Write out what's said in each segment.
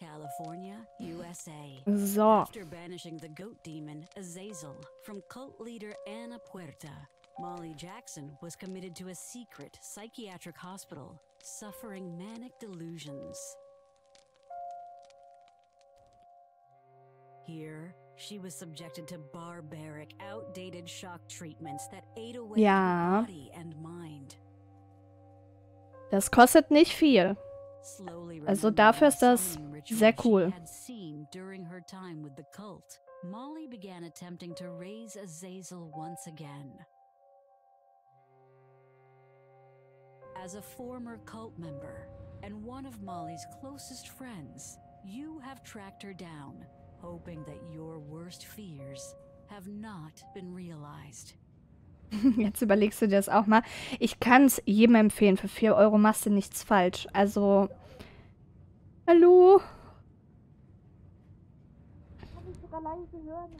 California, USA. So. After banishing the goat demon Azazel from cult leader Anna Puerta, Molly Jackson was committed to a secret psychiatric hospital, suffering manic delusions. Here, she was subjected to barbaric, outdated shock treatments that ate away her body and mind. Das kostet nicht viel. Also dafür ist das sehr cool. During her time with the cult, Molly began attempting to raise Azazel once again. As a former cult member and one of Molly's closest friends, you have tracked her down, hoping that your worst fears have not been realized. Jetzt überlegst du dir das auch mal. Ich kann es jedem empfehlen. Für 4 Euro machst du nichts falsch. Also, hallo?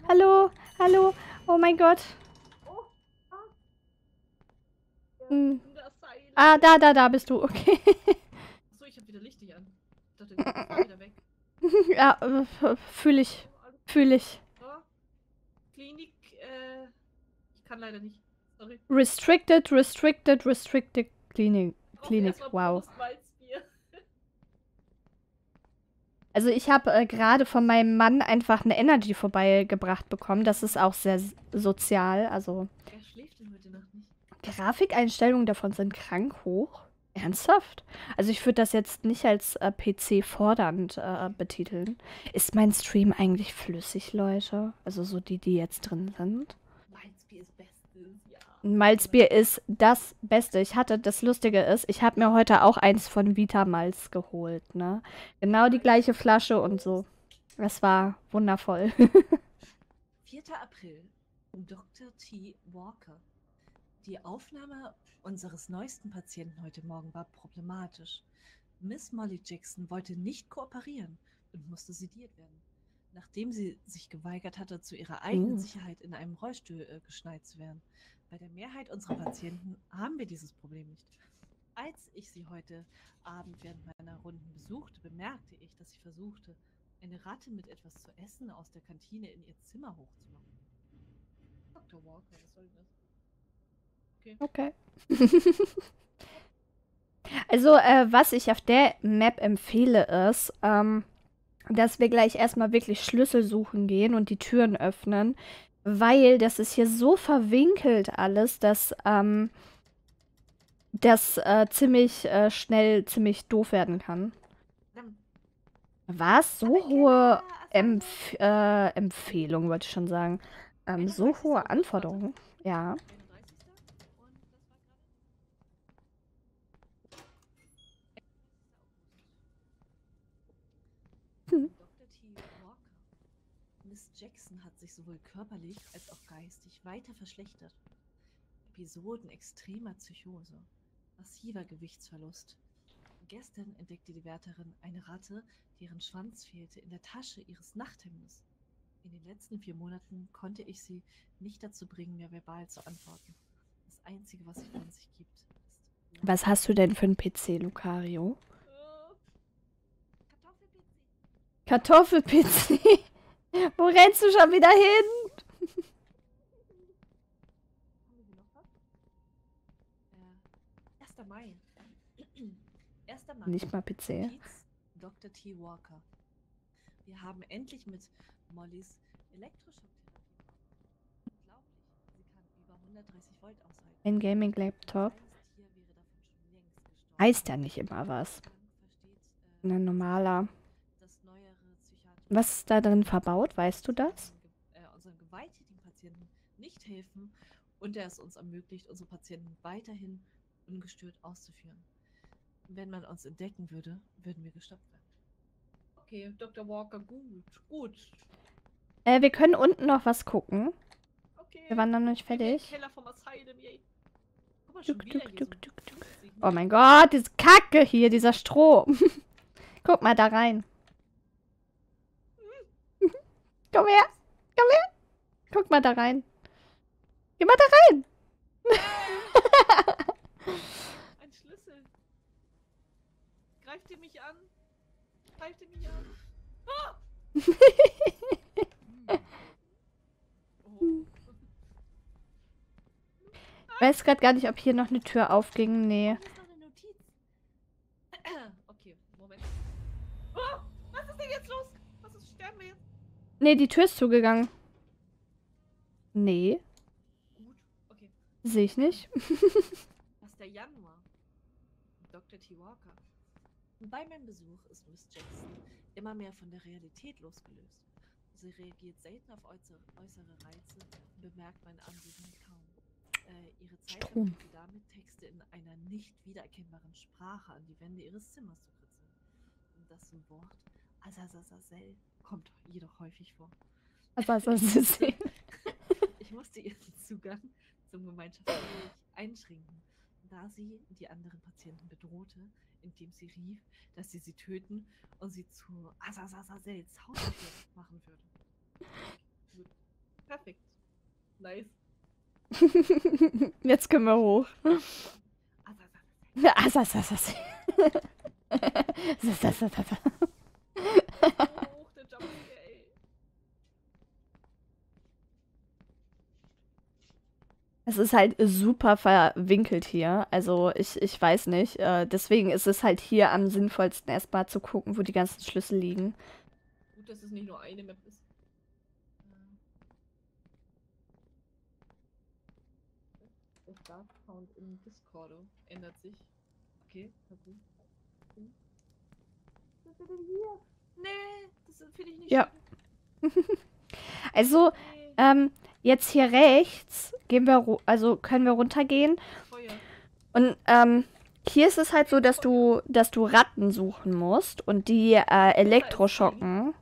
Hallo? Hallo? Oh mein Gott. Hm. Ah, da bist du. Okay. Achso, ich hab wieder Licht hier an. Ich dachte, ich fahr wieder weg. Ja, fühle ich. Fühle ich. Klinik, ich kann leider nicht. Sorry. Restricted Klinik. Wow. Also ich habe gerade von meinem Mann einfach eine Energy vorbeigebracht bekommen. Das ist auch sehr sozial. Also. Er schläft denn heute Nacht nicht? Grafikeinstellungen davon sind krank hoch. Ernsthaft? Also ich würde das jetzt nicht als PC fordernd betiteln. Ist mein Stream eigentlich flüssig, Leute? Also so die jetzt drin sind. Malzbier ist bestes, ja. Malzbier ist das Beste. Ich hatte, das Lustige ist, ich habe mir heute auch eins von Vita Malz geholt, ne? Genau die gleiche Flasche und so. Das war wundervoll. 4. April, Dr. T. Walker. Die Aufnahme unseres neuesten Patienten heute Morgen war problematisch. Miss Molly Jackson wollte nicht kooperieren und musste sediert werden, nachdem sie sich geweigert hatte, zu ihrer eigenen Sicherheit in einem Rollstuhl geschneit zu werden. Bei der Mehrheit unserer Patienten haben wir dieses Problem nicht. Als ich sie heute Abend während meiner Runden besuchte, bemerkte ich, dass sie versuchte, eine Ratte mit etwas zu essen aus der Kantine in ihr Zimmer hochzumachen. Dr. Walker, was soll das? Okay. Also, was ich auf der Map empfehle, ist, dass wir gleich erstmal wirklich Schlüssel suchen gehen und die Türen öffnen, weil das ist hier so verwinkelt alles, dass das ziemlich schnell ziemlich doof werden kann. Was? So hohe Empfehlung, wollte ich schon sagen. So hohe Anforderungen, ja. Jackson hat sich sowohl körperlich als auch geistig weiter verschlechtert. Episoden extremer Psychose, massiver Gewichtsverlust. Gestern entdeckte die Wärterin eine Ratte, deren Schwanz fehlte, in der Tasche ihres Nachthemdes. In den letzten 4 Monaten konnte ich sie nicht dazu bringen, mir verbal zu antworten. Das Einzige, was sie von sich gibt, ist... Was hast du denn für einen PC, Lucario? Kartoffel-PC. Wo rennst du schon wieder hin? Ja. 1. Mai. 1. Mai. Nicht mal PC. Dr. T. Walker. Wir haben endlich mit Mollys Elektroschocktherapie. Unglaublich. Sie kann über 130 Volt aushalten. Ein Gaming-Laptop. Heißt ja nicht immer was. Ein normaler. Was ist da drin verbaut? Weißt du das? Unseren gewalttätigen Patienten nicht helfen und der es uns ermöglicht, unsere Patienten weiterhin ungestört auszuführen. Wenn man uns entdecken würde, würden wir gestoppt werden. Okay, Dr. Walker, gut. Wir können unten noch was gucken. Okay. Wir waren noch nicht fertig. Oh mein Gott, diese Kacke hier, dieser Strom. Guck mal da rein. Komm her! Komm her! Guck mal da rein. Geh mal da rein! Ein Schlüssel. Greift ihr mich an? Greift ihr mich an? Ich weiß gerade gar nicht, ob hier noch eine Tür aufging. Nee. Okay, Moment. Was ist denn jetzt los? Was ist, sterben wir jetzt? Nee, die Tür ist zugegangen. Nee. Gut, okay. Sehe ich nicht. Das ist der Januar. Dr. T. Walker. Bei meinem Besuch ist Miss Jackson immer mehr von der Realität losgelöst. Sie reagiert selten auf äußere Reize und bemerkt meine Ansichten kaum. Ihre Zeit verbringt sie damit, Texte in einer nicht wiedererkennbaren Sprache an die Wände ihres Zimmers zu kritzeln. Das Wort Azazel kommt jedoch häufig vor. Azazel. Ich musste ihren Zugang zum Gemeinschaftsbereich einschränken, da sie die anderen Patienten bedrohte, indem sie rief, dass sie sie töten und sie zu Azazazazels Haustier machen würde. Perfekt. Nice. Jetzt können wir hoch. Es ist halt super verwinkelt hier. Also ich weiß nicht. Deswegen ist es halt hier am sinnvollsten, erstmal zu gucken, wo die ganzen Schlüssel liegen. Gut, dass es nicht nur eine Map ist. Sound im Discord ändert sich. Okay, okay. Was ist denn hier? Nee, das finde ich nicht. Ja. Also, nee. Jetzt hier rechts gehen wir, also können wir runtergehen. Feuer. Und hier ist es halt so, dass du Ratten suchen musst und die Elektroschocken.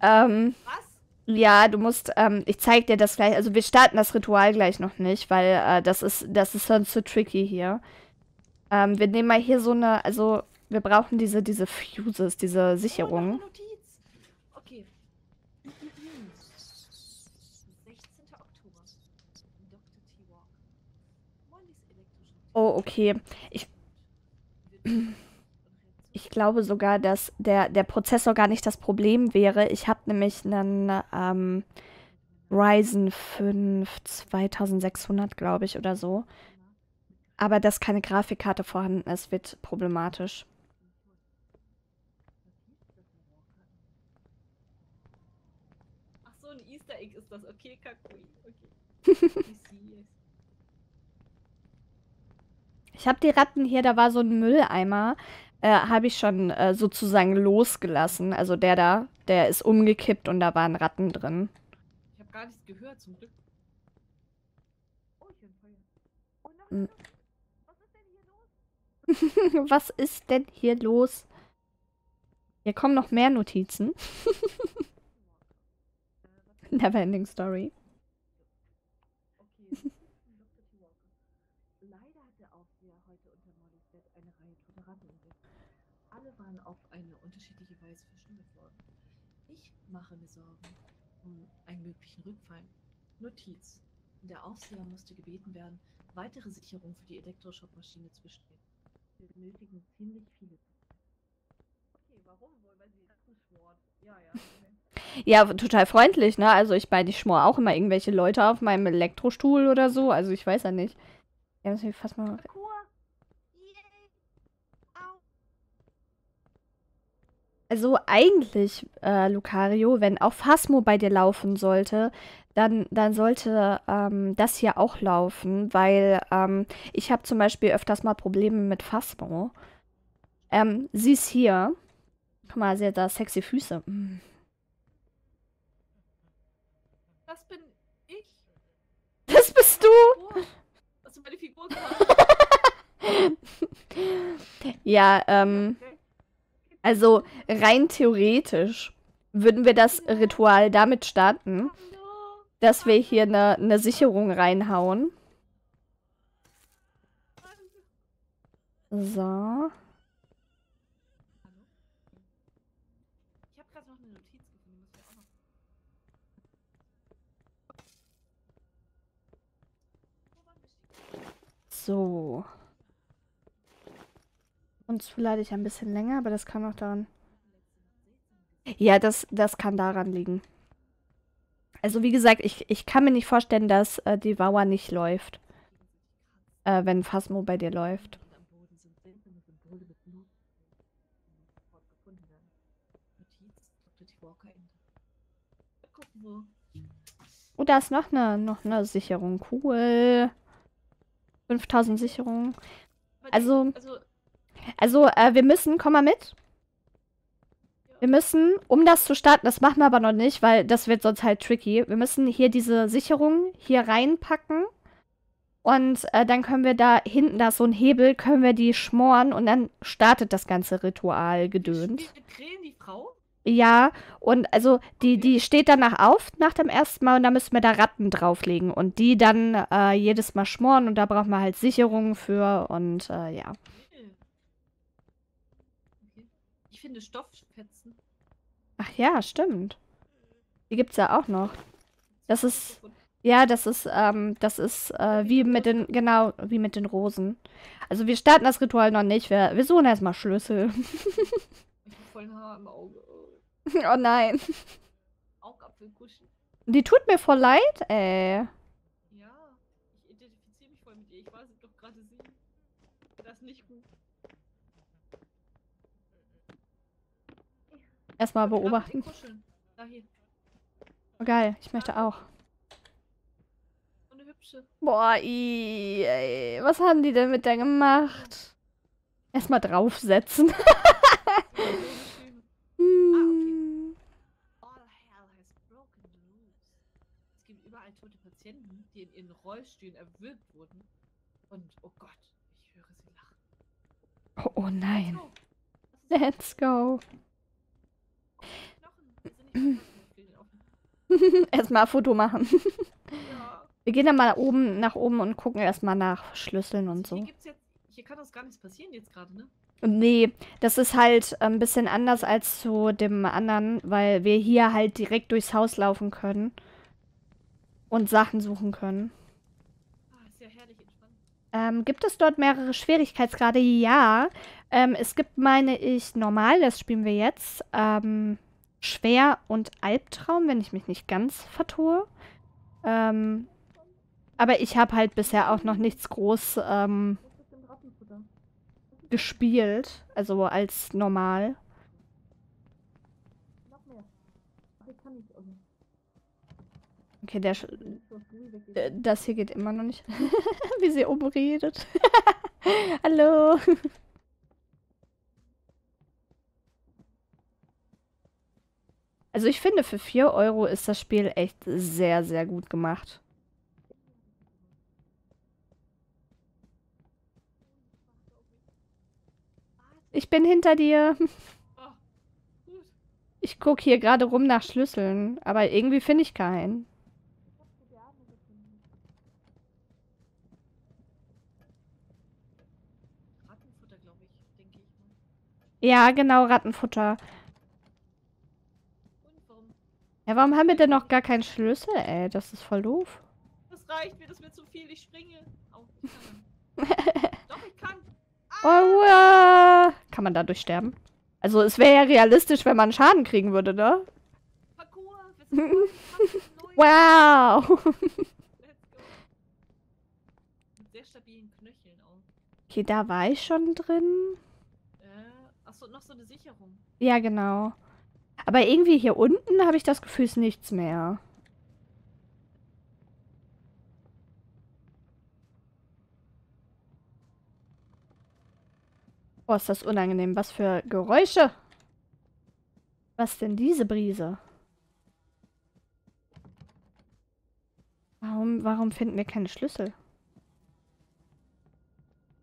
Was? Ja, du musst, ich zeig dir das gleich, also wir starten das Ritual gleich noch nicht, weil das ist sonst zu tricky hier. Wir nehmen mal hier so eine, also wir brauchen diese Fuses, diese Sicherungen. Oh, okay. 16. Oktober. Dr. T. Walker. Mollys elektrische. Oh, okay. Ich glaube sogar, dass der Prozessor gar nicht das Problem wäre. Ich habe nämlich einen Ryzen 5 2600, glaube ich, oder so. Aber dass keine Grafikkarte vorhanden ist, wird problematisch. Ach so, ein Easter Egg ist das. Okay, Kakui. Okay. Ich habe die Ratten hier, da war so ein Mülleimer. Habe ich schon sozusagen losgelassen. Also der ist umgekippt und da waren Ratten drin. Ich habe gar nichts gehört, zum Glück. Oh, ich bin voll. Was ist denn hier los? Was ist denn hier los? Hier kommen noch mehr Notizen. Neverending Story. Auf eine unterschiedliche Weise verschwindet worden. Ich mache mir Sorgen um einen möglichen Rückfall. Notiz. Der Aufseher musste gebeten werden, weitere Sicherungen für die Elektroschockmaschine zu bestellen. Wir benötigen ziemlich viele. Okay, warum wohl? Weil sie Ratten schmoren. Ja, ja. Okay. Ja, total freundlich, ne? Also ich meine, ich schmor auch immer irgendwelche Leute auf meinem Elektrostuhl oder so. Also ich weiß ja nicht. Ja, das ist fast mal... Also eigentlich, Lucario, wenn auch Phasmo bei dir laufen sollte, dann sollte das hier auch laufen, weil ich habe zum Beispiel öfters mal Probleme mit Phasmo. Sie ist hier. Guck mal, sie hat da sexy Füße. Das bin ich. Das bist du. Das ist meine Figur. Ja, Also rein theoretisch würden wir das Ritual damit starten, dass wir hier eine Sicherung reinhauen. So. Ich habe gerade noch eine Notiz gefunden, das wäre auch noch. So. Und zu lade ich ein bisschen länger, aber das kann auch daran. Ja, das kann daran liegen. Also wie gesagt, ich kann mir nicht vorstellen, dass Devour nicht läuft. Wenn Phasmo bei dir läuft. Oh, da ist noch eine Sicherung. Cool. 5000 Sicherungen. Also, wir müssen, komm mal mit. Wir müssen, um das zu starten, das machen wir aber noch nicht, weil das wird sonst halt tricky. Wir müssen hier diese Sicherung hier reinpacken. Und dann können wir da hinten, da ist so ein Hebel, können wir die schmoren und dann startet das ganze Ritual-Gedöns. Die Frau? Ja, und also die steht danach auf, nach dem ersten Mal, und da müssen wir da Ratten drauflegen und die dann jedes Mal schmoren und da brauchen wir halt Sicherungen für und ja. Okay. Ich finde Stoffspätzen. Ach ja, stimmt. Die gibt's ja auch noch. Das ist, ja, das ist wie mit den, genau, wie mit den Rosen. Also wir starten das Ritual noch nicht, wir suchen erstmal Schlüssel. Ich hab voll ein Haar im Auge. Oh nein. Augapfelkuschen. Die tut mir voll leid, ey. Ja, ich identifiziere mich voll mit ihr. Ich weiß es doch gerade sehen. Das ist nicht gut. Erstmal beobachten. Da hier. Oh geil, ich möchte auch. So eine hübsche. Boah, ey. Was haben die denn mit der gemacht? Erstmal draufsetzen. Die in ihren Rollstühlen erwürgt wurden. Und oh Gott, ich höre sie lachen. Oh nein. Let's go. Erstmal ein Foto machen. Ja. Wir gehen dann mal nach oben und gucken erstmal nach Schlüsseln und so. Hier gibt's jetzt, hier kann das gar nichts passieren jetzt gerade, ne? Nee, das ist halt ein bisschen anders als zu dem anderen, weil wir hier halt direkt durchs Haus laufen können. Und Sachen suchen können. Ah, ist ja herrlich entspannt. Gibt es dort mehrere Schwierigkeitsgrade? Ja. Es gibt, meine ich, normal, das spielen wir jetzt. Schwer und Albtraum, wenn ich mich nicht ganz vertue. Aber ich habe halt bisher auch noch nichts groß gespielt. Also als normal. Noch mehr. Ich kann nicht irgendwie. Okay, das hier geht immer noch nicht. Wie sie oben redet. Hallo. Also ich finde, für 4 € ist das Spiel echt sehr, sehr gut gemacht. Ich bin hinter dir. Ich gucke hier gerade rum nach Schlüsseln, aber irgendwie finde ich keinen. Ja, genau, Rattenfutter. Ja, warum haben wir denn noch gar keinen Schlüssel, ey? Das ist voll doof. Das reicht mir, das wird zu viel. Ich springe. Oh, ich kann. Doch, ich kann. Ah! Oh, kann man dadurch sterben? Also, es wäre ja realistisch, wenn man Schaden kriegen würde, ne? Parkour, wow! Mit sehr stabilen Knöcheln auch. Okay, da war ich schon drin. Achso, noch so eine Sicherung. Ja, genau. Aber irgendwie hier unten habe ich das Gefühl, es ist nichts mehr. Oh, ist das unangenehm. Was für Geräusche. Was denn diese Brise? Warum finden wir keine Schlüssel?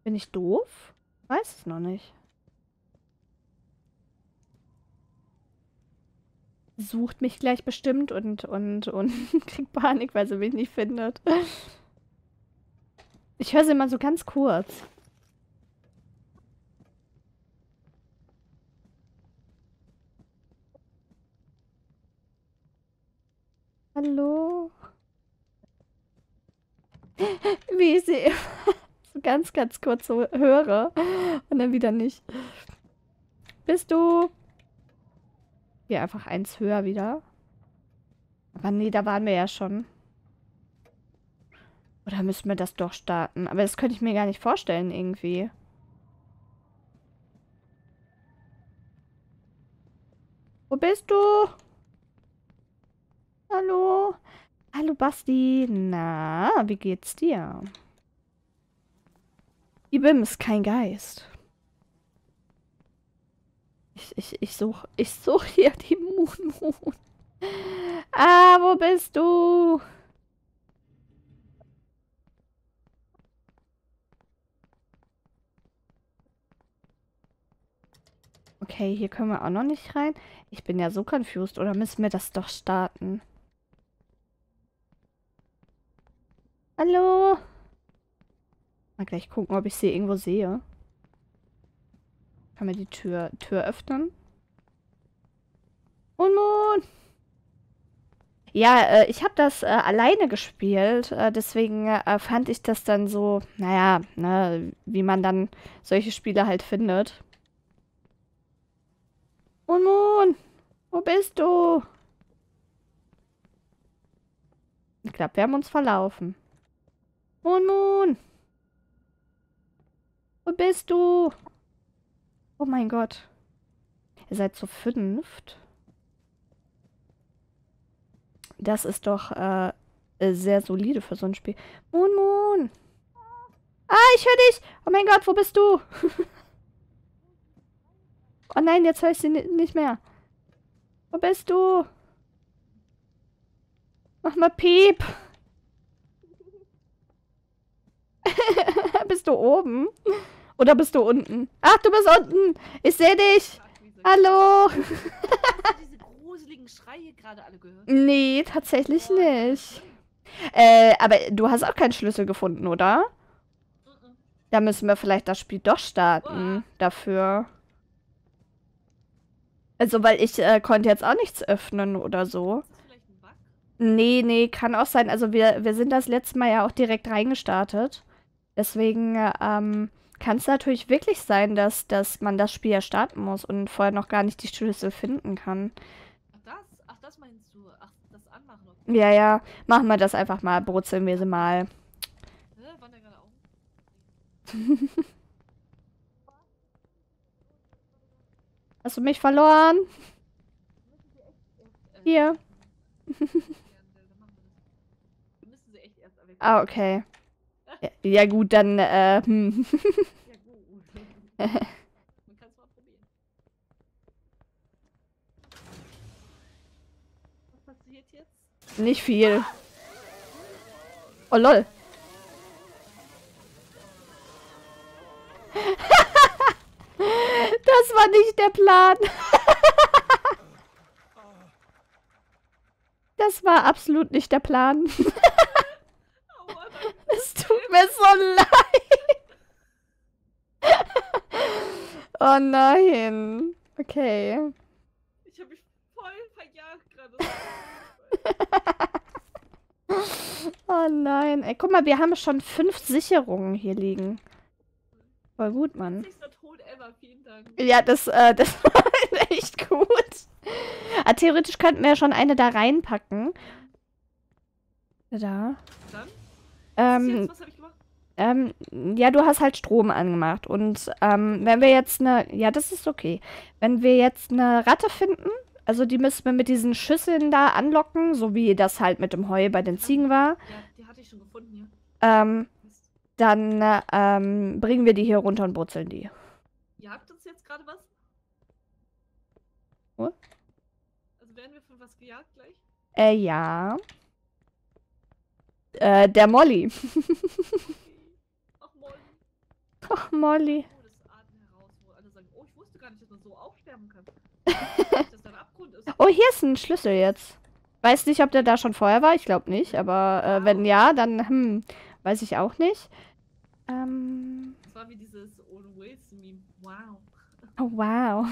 Bin ich doof? Weiß es noch nicht. Sucht mich gleich bestimmt und kriegt Panik, weil sie mich nicht findet. Ich höre sie immer so ganz kurz. Hallo? Wie ich sie immer so ganz, ganz kurz so höre und dann wieder nicht. Bist du... Hier einfach eins höher wieder. Aber nee, da waren wir ja schon. Oder müssen wir das doch starten? Aber das könnte ich mir gar nicht vorstellen irgendwie. Wo bist du? Hallo? Hallo Basti. Na, wie geht's dir? Ibim ist kein Geist. Ich such hier die Moonmoon. Ah, wo bist du? Okay, hier können wir auch noch nicht rein. Ich bin ja so confused. Oder müssen wir das doch starten? Hallo? Mal gleich gucken, ob ich sie irgendwo sehe. Kann man die Tür öffnen? Moonmoon! Ja, ich habe das alleine gespielt. Deswegen fand ich das dann so, naja, ne, wie man dann solche Spiele halt findet. Moonmoon, wo bist du? Ich glaube, wir haben uns verlaufen. Moonmoon, wo bist du? Oh mein Gott. Ihr seid zu fünft. Das ist doch sehr solide für so ein Spiel. Moonmoon. Ah, ich höre dich. Oh mein Gott, wo bist du? Oh nein, jetzt höre ich sie nicht mehr. Wo bist du? Mach mal Piep. Bist du oben? Oder bist du unten? Ach, du bist unten. Ich sehe dich. Hallo. Hast du diese gruseligen Schreie gerade alle gehört? Nee, tatsächlich nicht. Aber du hast auch keinen Schlüssel gefunden, oder? Da müssen wir vielleicht das Spiel doch starten. Dafür. Also, weil ich konnte jetzt auch nichts öffnen oder so. Ist das vielleicht ein Bug? Nee, kann auch sein. Also, wir sind das letzte Mal ja auch direkt reingestartet. Deswegen kann es natürlich wirklich sein, dass man das Spiel ja starten muss und vorher noch gar nicht die Schlüssel finden kann. Ach das meinst du? Ach, das anmachen? Okay. Ja, machen wir das einfach mal. Brutzeln wir sie mal. Hä, waren da gerade Augen? Hast du mich verloren? Hier. Ah, okay. Ja gut, dann Man kann es mal probieren. Was passiert jetzt? Nicht viel. Oh lol. Das war nicht der Plan. Das war absolut nicht der Plan. Es tut mir so leid. Oh nein. Okay. Ich habe mich voll verjagt gerade. Oh nein. Ey, guck mal, wir haben schon 5 Sicherungen hier liegen. Voll gut, Mann. Vielen Dank. Ja, das war echt gut. Theoretisch könnten wir ja schon eine da reinpacken. Da. Dann? Was hab ich gemacht? Ja, du hast halt Strom angemacht. Und wenn wir jetzt eine... Ja, das ist okay. Wenn wir jetzt eine Ratte finden, also die müssen wir mit diesen Schüsseln da anlocken, so wie das halt mit dem Heu bei den Ziegen war. Ja, die hatte ich schon gefunden, ja. Dann bringen wir die hier runter und brutzeln die. Ihr habt uns jetzt gerade was? Oh? Also werden wir von was gejagt gleich? Ja. Der Molly. Ach, Molly. Ach, Molly. Oh, das Atmen heraus, wo alle sagen, oh, ich wusste gar nicht, dass man so aufsterben kann. Dass da ein Abgrund ist. Oh, hier ist ein Schlüssel jetzt. Weiß nicht, ob der da schon vorher war. Ich glaube nicht, aber wenn ja, dann weiß ich auch nicht. Das war wie dieses Owen Wilson-Meme. Wow. Oh, wow.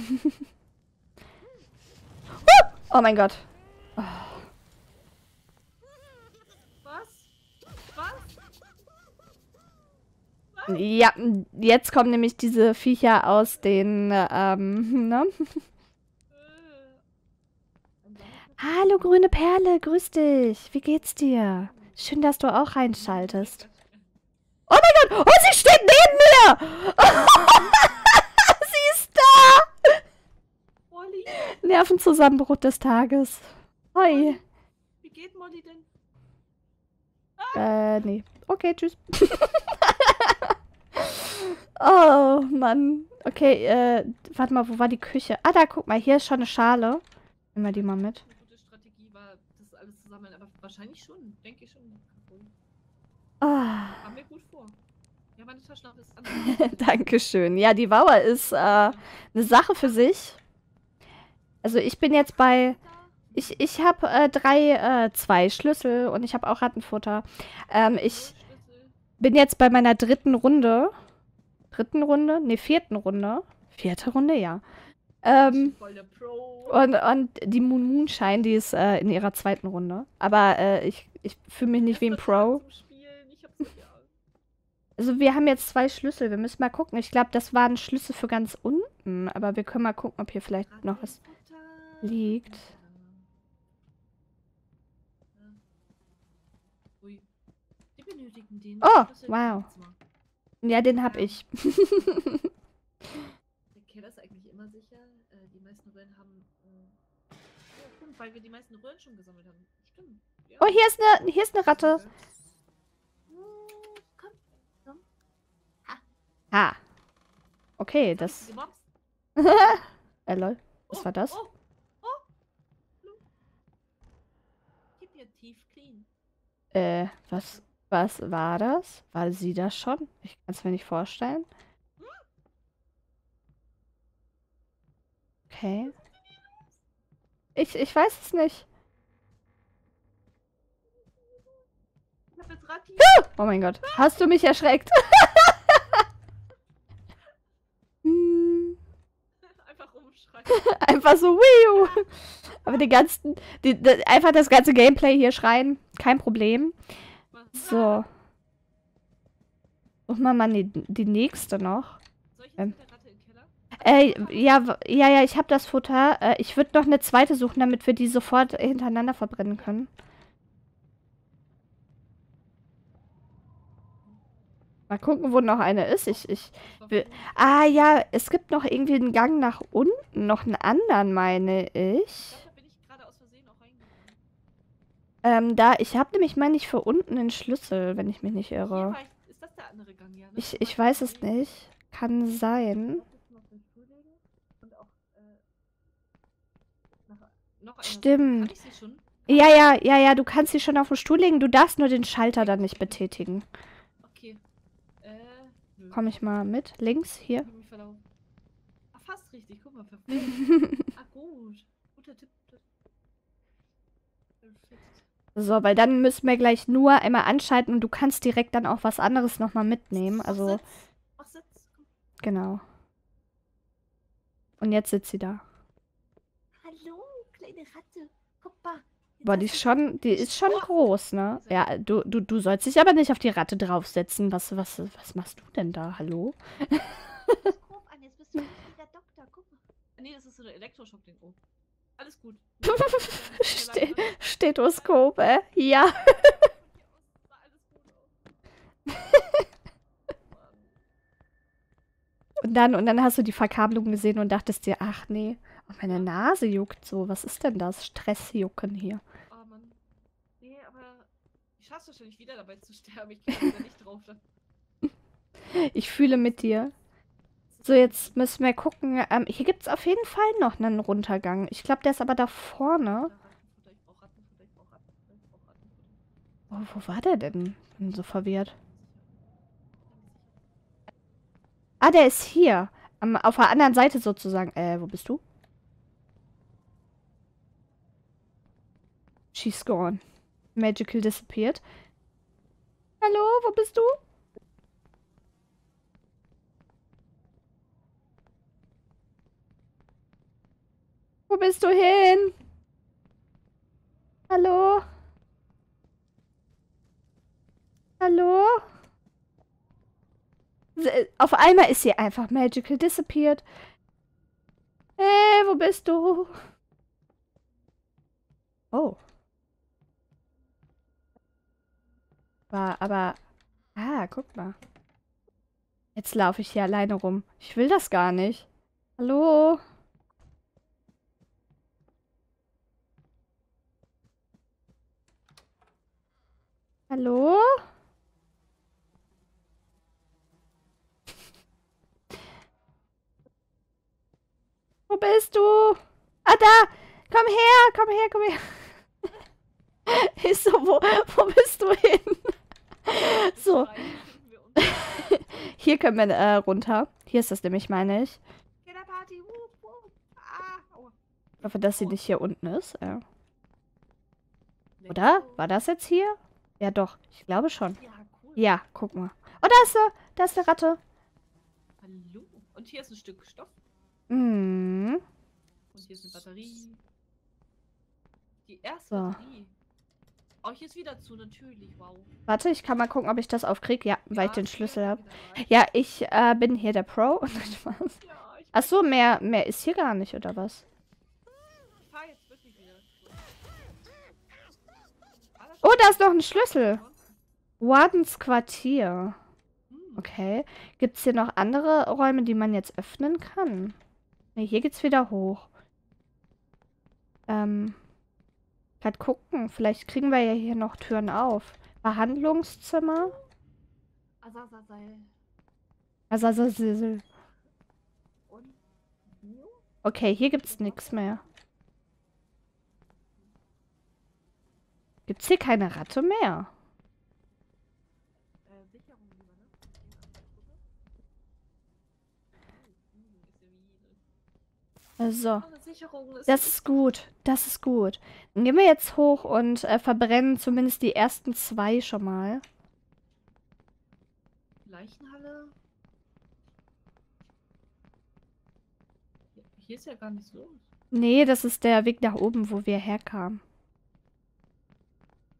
Oh mein Gott. Oh. Ja, jetzt kommen nämlich diese Viecher aus den, ne? Hallo, grüne Perle, grüß dich. Wie geht's dir? Schön, dass du auch reinschaltest. Oh mein Gott, oh, sie steht neben mir! Sie ist da! Molly. Nervenzusammenbruch des Tages. Hoi. Wie geht Molly denn? Ah. Nee. Okay, tschüss. Oh, Mann. Okay, warte mal, wo war die Küche? Ah, da, guck mal, hier ist schon eine Schale. Nehmen wir die mal mit. Eine gute Strategie war, das alles zu sammeln, aber wahrscheinlich schon, denke ich schon. Ah. Haben wir gut vor. Ja, meine Taschenlampe ist anders. Dankeschön. Ja, die Mauer ist eine Sache für sich. Also ich bin jetzt bei... Ich habe zwei Schlüssel und ich habe auch Rattenfutter. Ich bin jetzt bei meiner dritten Runde. Dritten Runde? Ne, vierten Runde. Vierte Runde, ja. Und die Moonmoonshine, die ist in ihrer zweiten Runde. Aber ich fühle mich nicht wie ein Pro. Also wir haben jetzt zwei Schlüssel. Wir müssen mal gucken. Ich glaube, das waren Schlüssel für ganz unten. Aber wir können mal gucken, ob hier vielleicht noch was liegt. Oh, wow. Ja, den hab ich. Der Keller ist eigentlich immer sicher. Die meisten Röhren haben... ja, stimmt, weil wir die meisten Röhren schon gesammelt haben. Stimmt. Ja. Oh, hier ist eine Ratte. Komm, komm. Ha. Ha. Okay, das... Lol. Was war das? Oh, oh. Keep your teeth clean. Was... Was war das? War sie das schon? Ich kann es mir nicht vorstellen. Okay. Ich weiß es nicht. Oh mein Gott. Hast du mich erschreckt? Einfach rumschreien. Einfach so. Wiu. Aber den ganzen, einfach das ganze Gameplay hier schreien. Kein Problem. So. Suchen wir mal die nächste noch. Soll ich jetzt mit der Ratte im Keller? Ja, ich habe das Futter. Ich würde noch eine zweite suchen, damit wir die sofort hintereinander verbrennen können. Mal gucken, wo noch eine ist. Ah ja, es gibt noch irgendwie einen Gang nach unten. Noch einen anderen, meine ich. Ich habe nämlich, meine ich, für unten den Schlüssel, wenn ich mich nicht irre. Ist das der andere Gang, ja, ne? Ich weiß es nicht. Kann sein. Stimmt. Ja, du kannst sie schon auf den Stuhl legen. Du darfst nur den Schalter dann nicht betätigen. Okay. Komm ich mal mit. Links, hier. Ah, fast richtig. Guck mal. Ah, gut. Guter Tipp. So, weil dann müssen wir gleich nur einmal anschalten und du kannst direkt dann auch was anderes nochmal mitnehmen. Also. Ach, Sitz. Genau. Und jetzt sitzt sie da. Hallo, kleine Ratte. Guck mal. Boah, die ist schon groß, ne? Ja, du sollst dich aber nicht auf die Ratte draufsetzen. Was machst du denn da? Hallo? Guck grob an, jetzt bist du nicht der Doktor. Guck mal. Nee, das ist so ein Elektroschock, den oben. Alles gut. Stethoskop, ja. Und dann hast du die Verkabelung gesehen und dachtest dir, ach nee, meine Nase juckt so. Was ist denn das? Stressjucken hier. Oh Mann. Nee, aber ich schaff's wahrscheinlich wieder dabei zu sterben. Ich kann da nicht drauf. Ich fühle mit dir. So, jetzt müssen wir gucken. Hier gibt es auf jeden Fall noch einen Runtergang. Ich glaube, der ist aber da vorne. Oh, wo war der denn? Bin so verwirrt. Ah, der ist hier. Auf der anderen Seite sozusagen. Wo bist du? She's gone. Magical disappeared. Hallo, wo bist du? Wo bist du hin? Hallo? Hallo? Auf einmal ist sie einfach magical disappeared. Hey, wo bist du? Oh. Aber... Ah, guck mal. Jetzt laufe ich hier alleine rum. Ich will das gar nicht. Hallo? Hallo? Wo bist du? Ah, da! Komm her, komm her, komm her. Ich so, wo bist du hin? So. Hier können wir runter. Hier ist das nämlich, meine ich. Ich hoffe, dass sie nicht hier unten ist. Ja. Oder? War das jetzt hier? Ja, doch. Ich glaube schon. Ja, guck mal. Oh, da ist er. Da ist eine Ratte. Hallo. Und hier ist ein Stück Stoff. Und hier ist eine Batterie. Die erste so. Batterie. Oh, hier ist wieder zu, natürlich. Wow. Warte, ich kann mal gucken, ob ich das aufkriege. Ja, weil ich den Schlüssel habe. Ja, ich bin hier der Pro. Achso, mehr ist hier gar nicht, oder was? Ich fahr jetzt wirklich wieder. Oh, da ist noch ein Schlüssel. Wardens Quartier. Okay. Gibt es hier noch andere Räume, die man jetzt öffnen kann? Ne, hier geht's wieder hoch. Gerade gucken. Vielleicht kriegen wir ja hier noch Türen auf. Behandlungszimmer. Azazel. Azazel. Okay, hier gibt's nichts mehr. Gibt's hier keine Ratte mehr? So, das ist gut, das ist gut. Dann gehen wir jetzt hoch und verbrennen zumindest die ersten zwei schon mal. Leichenhalle? Hier ist ja gar nichts los. Nee, das ist der Weg nach oben, wo wir herkamen.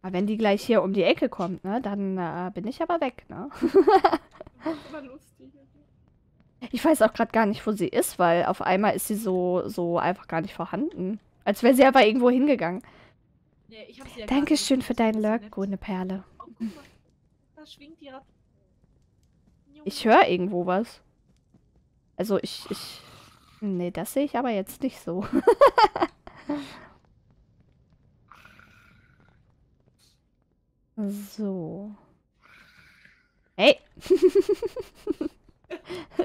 Aber wenn die gleich hier um die Ecke kommt, ne, dann bin ich aber weg, ne? Das ist immer lustig. Ich weiß auch gerade gar nicht, wo sie ist, weil auf einmal ist sie so einfach gar nicht vorhanden. Als wäre sie aber irgendwo hingegangen. Nee, ich hab sie ja. Dankeschön für deinen Lurk, grüne Perle. Oh, guck mal. Da schwingt die Ratte. Ich höre irgendwo was. Also ich... Nee, das sehe ich aber jetzt nicht so. So. Hey!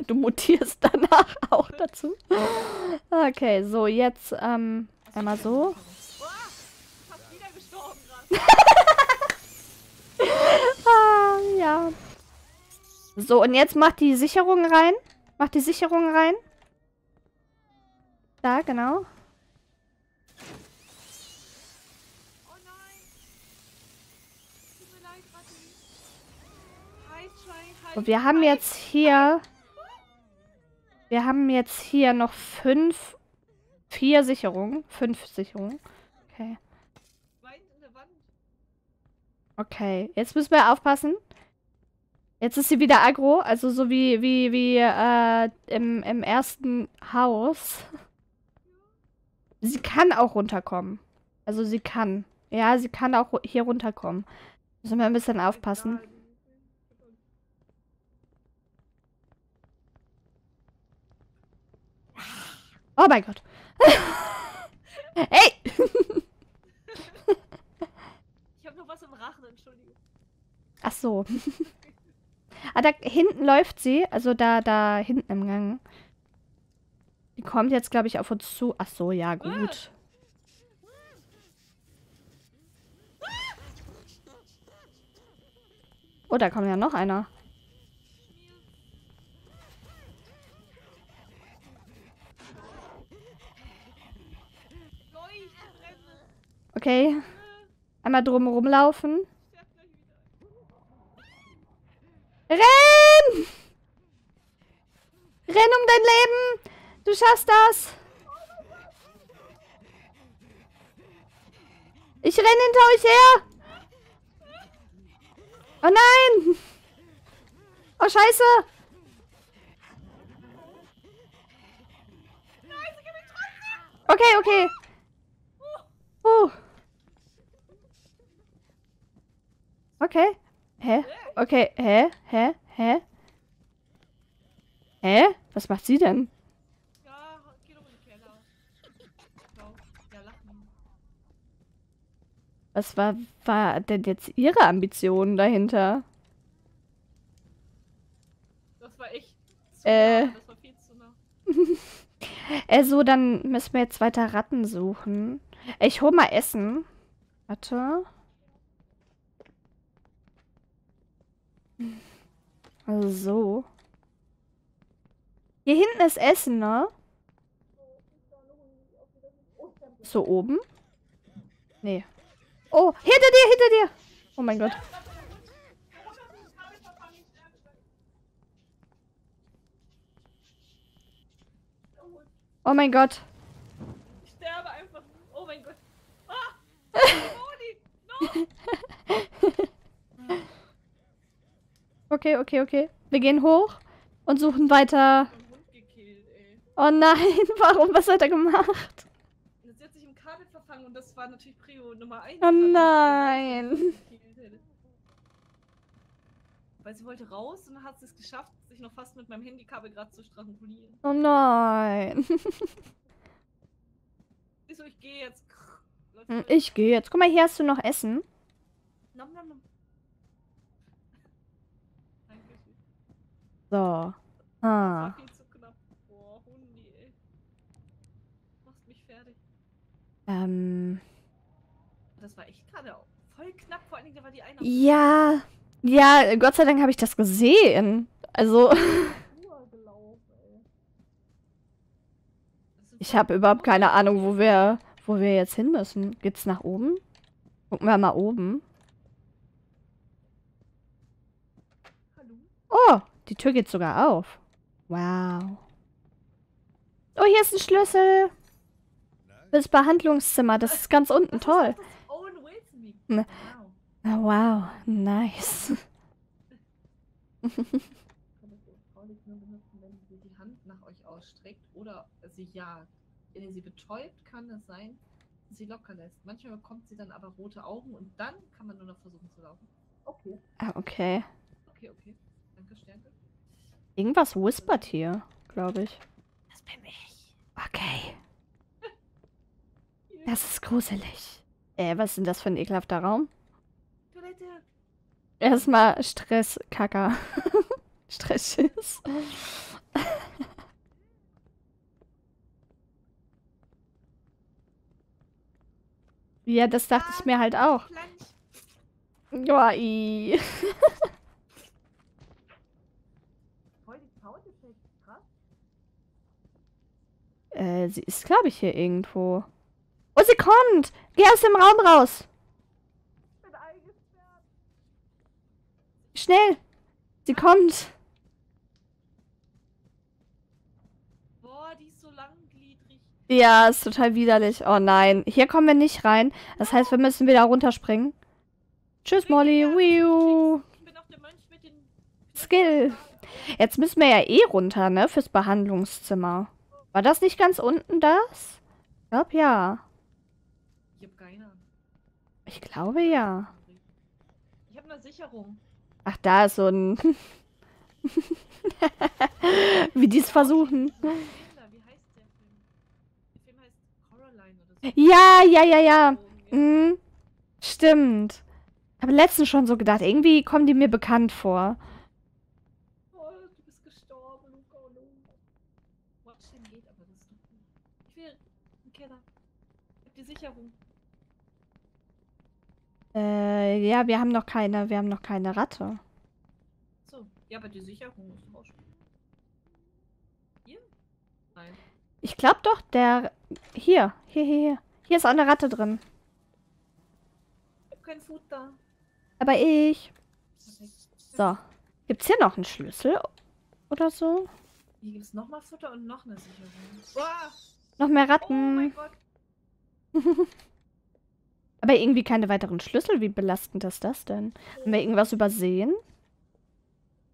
Du mutierst danach auch dazu. Okay, so, jetzt einmal so. Ich hab wieder gestorben gerade. Ja. So, und jetzt macht die Sicherung rein. Macht die Sicherung rein. Da, genau. Oh nein. Tut mir leid, Ratte. Und wir haben jetzt hier... Wir haben jetzt hier noch 4 Sicherungen. 5 Sicherungen. Okay. Okay, jetzt müssen wir aufpassen. Jetzt ist sie wieder aggro, also so wie im ersten Haus. Sie kann auch runterkommen. Also sie kann. Ja, sie kann auch hier runterkommen. Müssen wir ein bisschen aufpassen. Oh mein Gott. Hey! Ich habe noch was im Rachen, entschuldige. Ach so. Ah, da hinten läuft sie. Also da hinten im Gang. Die kommt jetzt, glaube ich, auf uns zu. Ach so, ja, gut. Oh, da kommt ja noch einer. Okay. Einmal drum rumlaufen. Renn! Renn um dein Leben! Du schaffst das! Ich renne hinter euch her! Oh nein! Oh Scheiße! Okay, okay. Okay. Hä? Okay. Hä? Hä? Hä? Hä? Was macht sie denn? Ja, geh doch in den Keller. Ja, lachen. Was war denn jetzt ihre Ambition dahinter? Das war echt zu nah. Das war viel zu nah. So, dann müssen wir jetzt weiter Ratten suchen. Ich hol mal Essen. Warte. Also so. Hier hinten ist Essen, ne? So oben? Nee. Oh, hinter dir, hinter dir! Oh mein Gott. Oh mein Gott. Ich sterbe einfach. Oh mein Gott. Ah! Moni! No! Okay, okay, okay. Wir gehen hoch und suchen weiter. Oh nein, warum? Was hat er gemacht? Sie hat sich im Kabel verfangen und das war natürlich Prio Nummer 1. Oh nein. Weil sie wollte raus und dann hat sie es geschafft, sich noch fast mit meinem Handykabel gerade zu strangulieren. Oh nein. Wieso, ich gehe jetzt. Ich gehe jetzt. Guck mal, hier hast du noch Essen. Nom, nom, nom. So. Ah. Das war echt gerade voll knapp, vor allen Dingen, da war die eine. Ja. Ja, Gott sei Dank habe ich das gesehen. Also. Ich habe überhaupt keine Ahnung, wo wir jetzt hin müssen. Geht's nach oben? Gucken wir mal oben. Oh, die Tür geht sogar auf. Wow. Oh, hier ist ein Schlüssel. Das Behandlungszimmer, das ist ganz unten, toll. Wow, nice. Wenn die Hand nach euch ausstreckt oder sie jagt, wenn sie betäubt, kann es sein, dass sie locker lässt. Manchmal bekommt sie dann aber rote Augen und dann kann man nur noch versuchen zu laufen. Okay. Ah, okay. Okay, okay. Danke, Sternke. Irgendwas whispert hier, glaube ich. Das bin ich. Okay. Das ist gruselig. Was ist denn das für ein ekelhafter Raum? Toilette. Erstmal Stress, Kacker. Stressschiss. Ja, das dachte ich mir halt auch. Joa, i. Sie ist, glaube ich, hier irgendwo. Oh, sie kommt! Geh aus dem Raum raus! Schnell! Sie kommt! Boah, die ist so langgliedrig. Ja, ist total widerlich. Oh nein, hier kommen wir nicht rein. Das heißt, wir müssen wieder runterspringen. Tschüss, Molly. Wiu. Skill. Jetzt müssen wir ja eh runter, ne? Fürs Behandlungszimmer. War das nicht ganz unten das? Ich glaube ja. Ich hab keine Ahnung. Ich glaube ja. Ich habe eine Sicherung. Ach, da ist so ein... Wie die es versuchen. Wie heißt der Film? Der Film heißt Coraline oder so. Ja, ja, ja, ja. Mhm. Stimmt. Ich habe letztens schon so gedacht, irgendwie kommen die mir bekannt vor. Oh, du bist gestorben. Watchen geht aber das nicht. Ich will einen Keller. Ich hab die Sicherung. Ja, wir haben noch keine Ratte. So, ja, aber die Sicherung ist auch schon. Hier? Nein. Ich glaube doch, der... Hier. Hier ist auch eine Ratte drin. Ich hab kein Futter. Aber ich. So. Gibt's hier noch einen Schlüssel? Oder so? Hier gibt's nochmal Futter und noch eine Sicherung. Boah! Noch mehr Ratten. Oh mein Gott. Aber irgendwie keine weiteren Schlüssel. Wie belastend ist das denn? Haben wir irgendwas übersehen? Haben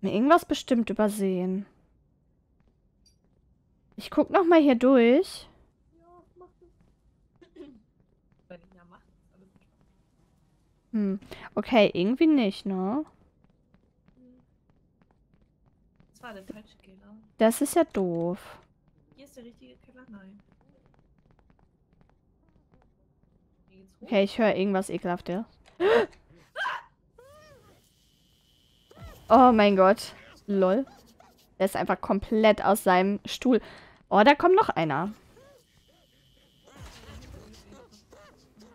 wir irgendwas bestimmt übersehen? Ich guck noch mal hier durch. Okay, irgendwie nicht, ne? Das war der falsche Keller. Das ist ja doof. Hier ist der richtige Keller, nein. Okay, ich höre irgendwas Ekelhaftes. Oh mein Gott. Lol. Der ist einfach komplett aus seinem Stuhl. Oh, da kommt noch einer.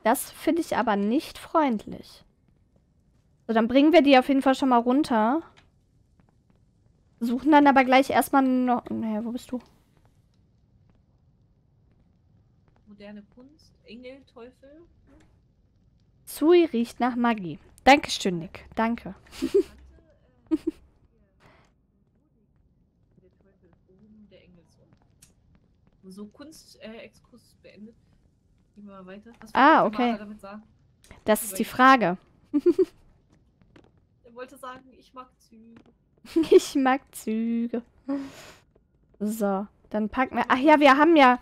Das finde ich aber nicht freundlich. So, dann bringen wir die auf jeden Fall schon mal runter. Suchen dann aber gleich erstmal noch... Naja, wo bist du? Moderne Kunst, Engel, Teufel. Sui riecht nach Magie. Dankeschön, Nick. Danke. So, Kunstexkurs beendet. Gehen wir mal weiter. Ah, okay. Das ist die Frage. Er wollte sagen, ich mag Züge. Ich mag Züge. So, dann packen wir... Ach ja, wir haben ja...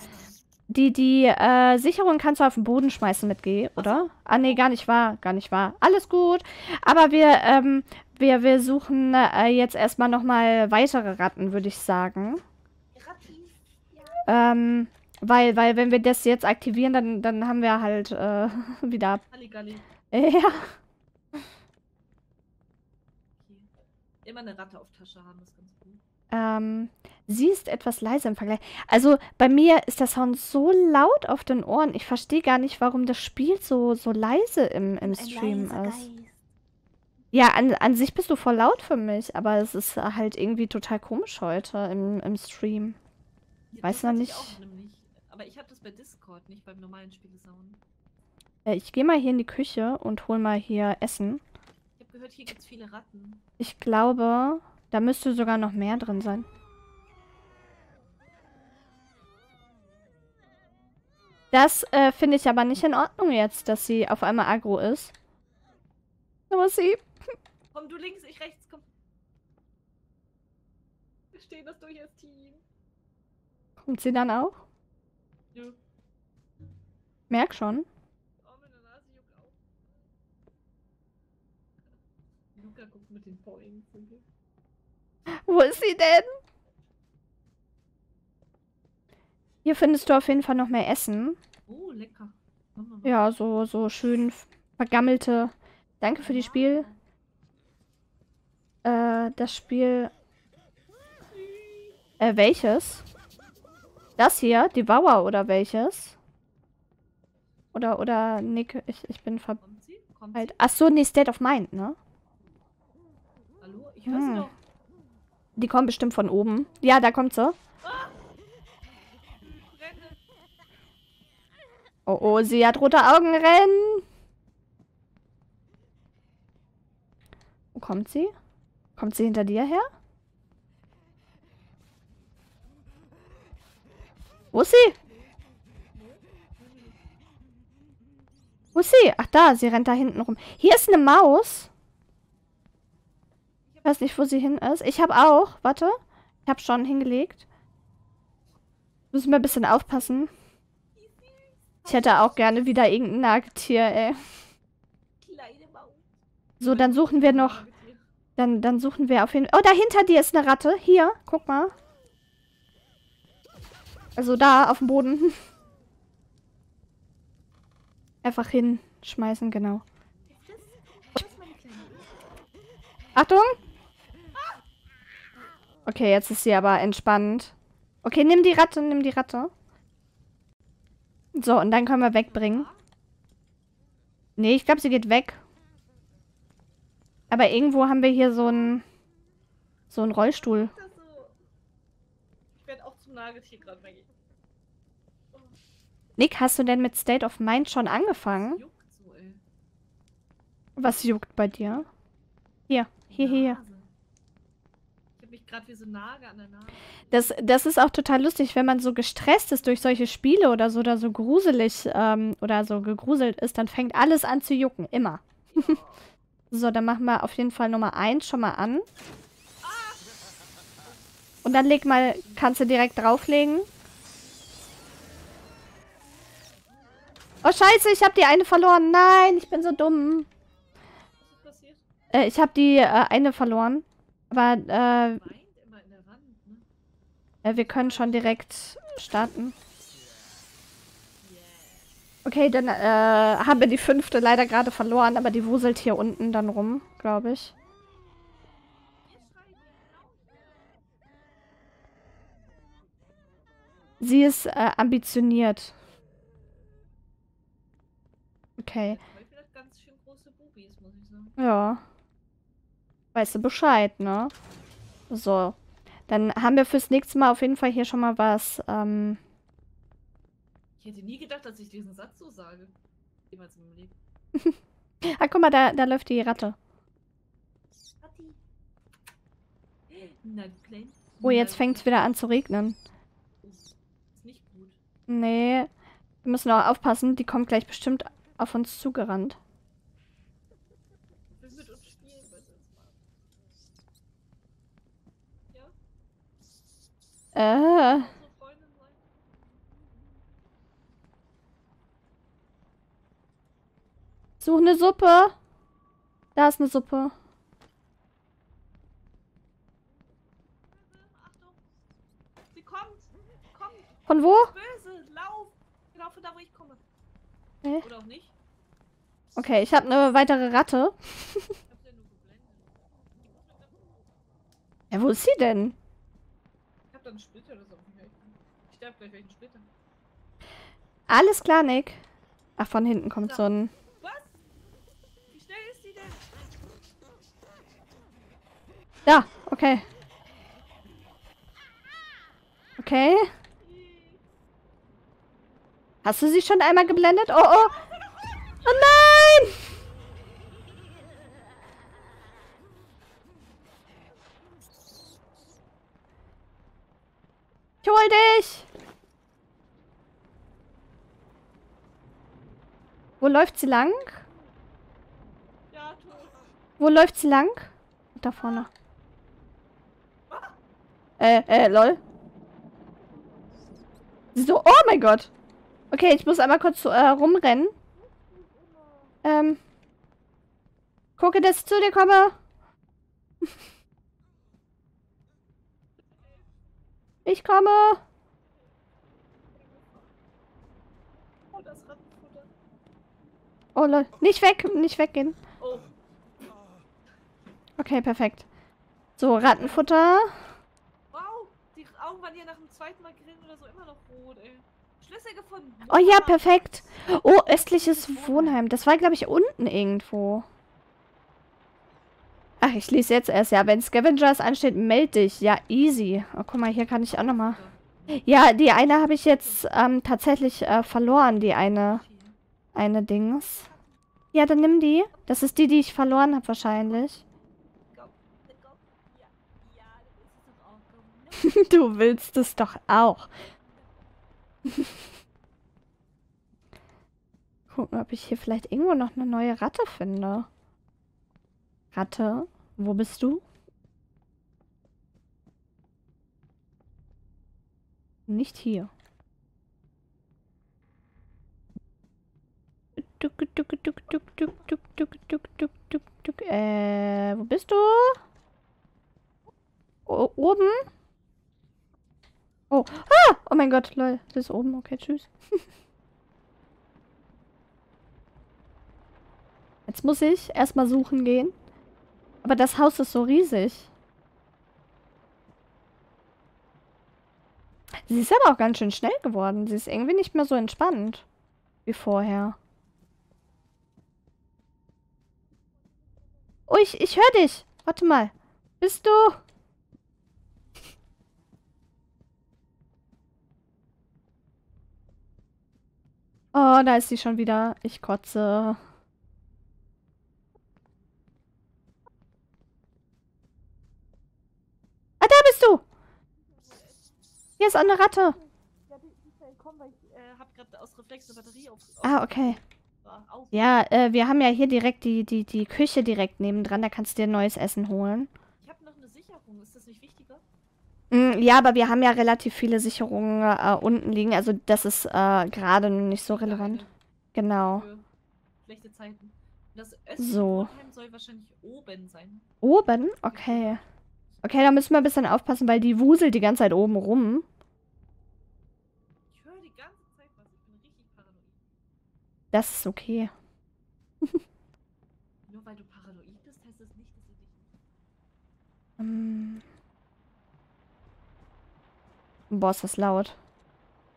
Die Sicherung kannst du auf den Boden schmeißen mit G, oder? Ah, nee, gar nicht wahr. Gar nicht wahr. Alles gut. Aber wir suchen jetzt erstmal nochmal weitere Ratten, würde ich sagen. Ratten? Ja. Weil wenn wir das jetzt aktivieren, dann haben wir halt wieder... Halligalli. Ja. Immer eine Ratte auf Tasche haben, ist ganz gut. Sie ist etwas leise im Vergleich. Also bei mir ist der Sound so laut auf den Ohren. Ich verstehe gar nicht, warum das Spiel so leise im Stream ist. Ja, an sich bist du voll laut für mich, aber es ist halt irgendwie total komisch heute im Stream. Ja, weiß noch nicht. Aber ich habe das bei Discord, nicht beim normalen Spielsound. Ich gehe mal hier in die Küche und hol mal hier Essen. Ich habe gehört, hier gibt es viele Ratten. Ich glaube, da müsste sogar noch mehr drin sein. Das finde ich aber nicht in Ordnung jetzt, dass sie auf einmal aggro ist. Da muss sie. Komm, du links, ich rechts, komm. Wir stehen das durch als Team. Kommt sie dann auch? Ja. Merk schon. Oh, meine Nase juckt auch. Luca guckt mit den Paulen. Wo ist sie denn? Hier findest du auf jeden Fall noch mehr Essen. Oh, lecker. Ja, so schön vergammelte. Danke für die Spiel. Das Spiel. Welches? Das hier? Devour oder welches? Oder Nick, ich bin ver... Kommt sie? Achso, nee, State of Mind, ne? Hallo? Ich weiß noch. Die kommen bestimmt von oben. Ja, da kommt sie. Ah! Oh, oh, sie hat rote Augen, rennen! Wo kommt sie? Kommt sie hinter dir her? Wo ist sie? Wo ist sie? Ach da, sie rennt da hinten rum. Hier ist eine Maus. Ich weiß nicht, wo sie hin ist. Ich habe auch, warte. Ich habe schon hingelegt. Müssen wir ein bisschen aufpassen. Ich hätte auch gerne wieder irgendein Nagetier, ey. Kleine Maus. So, dann suchen wir noch... Dann suchen wir auf jeden Fall... Oh, da hinter dir ist eine Ratte. Hier, guck mal. Also da, auf dem Boden. Einfach hinschmeißen, genau. Achtung! Okay, jetzt ist sie aber entspannt. Okay, nimm die Ratte, nimm die Ratte. So, und dann können wir wegbringen. Nee, ich glaube, sie geht weg. Aber irgendwo haben wir hier so einen Rollstuhl. Ich werde auch zum Nagetier gerade weggehen. Nick, hast du denn mit State of Mind schon angefangen? Was juckt so, ey? Was juckt bei dir? Hier. Mich gerade wie so Nagel an der Nase. Das ist auch total lustig, wenn man so gestresst ist durch solche Spiele oder so gruselig oder so gegruselt ist, dann fängt alles an zu jucken. Immer. Ja. So, dann machen wir auf jeden Fall Nummer 1 schon mal an. Ah! Und dann kannst du direkt drauflegen. Oh, scheiße, ich habe die eine verloren. Nein, ich bin so dumm. Ich habe die eine verloren. Aber wir können schon direkt starten. Okay, dann haben wir die 5. leider gerade verloren, aber die wuselt hier unten dann rum, glaube ich. Sie ist ambitioniert. Okay. Ja. Weißt du Bescheid, ne? So. Dann haben wir fürs nächste Mal auf jeden Fall hier schon mal was. Ich hätte nie gedacht, dass ich diesen Satz so sage. Jemals in meinem Leben. Ah, guck mal, da läuft die Ratte. Oh, jetzt fängt es wieder an zu regnen. Ist nicht gut. Nee. Wir müssen auch aufpassen, die kommt gleich bestimmt auf uns zugerannt. Such eine Suppe. Da ist eine Suppe. Achtung. Sie kommt. Komm. Von wo? Böse. Lauf. Genau von da, wo ich komme. Okay. Oder auch nicht. Okay, ich habe eine weitere Ratte. Ja, wo ist sie denn? Dann Splitter oder so. Ich darf gleich welchen Splitter. Alles klar, Nick. Ach, von hinten kommt so ein... Was? Wie schnell ist die denn? Ja, okay. Okay. Hast du sie schon einmal geblendet? Oh, oh. Oh nein! Ich hol dich! Wo läuft sie lang? Ja, tot. Wo läuft sie lang? Da vorne. Ah. Lol. So, oh mein Gott. Okay, ich muss einmal kurz rumrennen. Gucke, dass ich zu dir komme. Ich komme! Oh, das Rattenfutter. Oh, Leute. Nicht weg! Nicht weggehen! Oh. Okay, perfekt. So, Rattenfutter. Wow! Die Augen waren hier nach dem zweiten Mal grillen oder so immer noch rot, ey. Schlüssel gefunden! Oh ja, perfekt! Oh, östliches Wohnheim. Das war, glaube ich, unten irgendwo. Ach, ich lese jetzt erst. Ja, wenn Scavengers ansteht, meld dich. Ja, easy. Oh, guck mal, hier kann ich auch nochmal. Ja, die eine habe ich jetzt tatsächlich verloren, die eine Dings. Ja, dann nimm die. Das ist die, die ich verloren habe wahrscheinlich. Du willst es doch auch. Gucken, ob ich hier vielleicht irgendwo noch eine neue Ratte finde. Ratte, wo bist du? Nicht hier. Wo bist du? Oben? Oh. Ah! Oh mein Gott, lol. Das ist oben. Okay, tschüss. Jetzt muss ich erstmal suchen gehen. Aber das Haus ist so riesig. Sie ist aber auch ganz schön schnell geworden. Sie ist irgendwie nicht mehr so entspannt wie vorher. Oh, ich höre dich. Warte mal. Bist du? Oh, da ist sie schon wieder. Ich kotze. Hier ist eine Ratte. Ja, ich hab grad aus Reflex eine Batterie auf. Ah, okay. Ja, wir haben ja hier direkt die Küche direkt nebendran. Da kannst du dir neues Essen holen. Ich habe noch eine Sicherung. Ist das nicht wichtiger? Ja, aber wir haben ja relativ viele Sicherungen unten liegen. Also das ist gerade nicht so relevant. Genau. Schlechte Zeiten. Das so. Soll wahrscheinlich oben sein. Oben? Okay. Okay, da müssen wir ein bisschen aufpassen, weil die wuselt die ganze Zeit oben rum. Ich höre die ganze Zeit was. Ich bin richtig paranoid. Das ist okay. Nur weil du paranoid bist, heißt das nicht, dass du dich... Boah, ist das laut.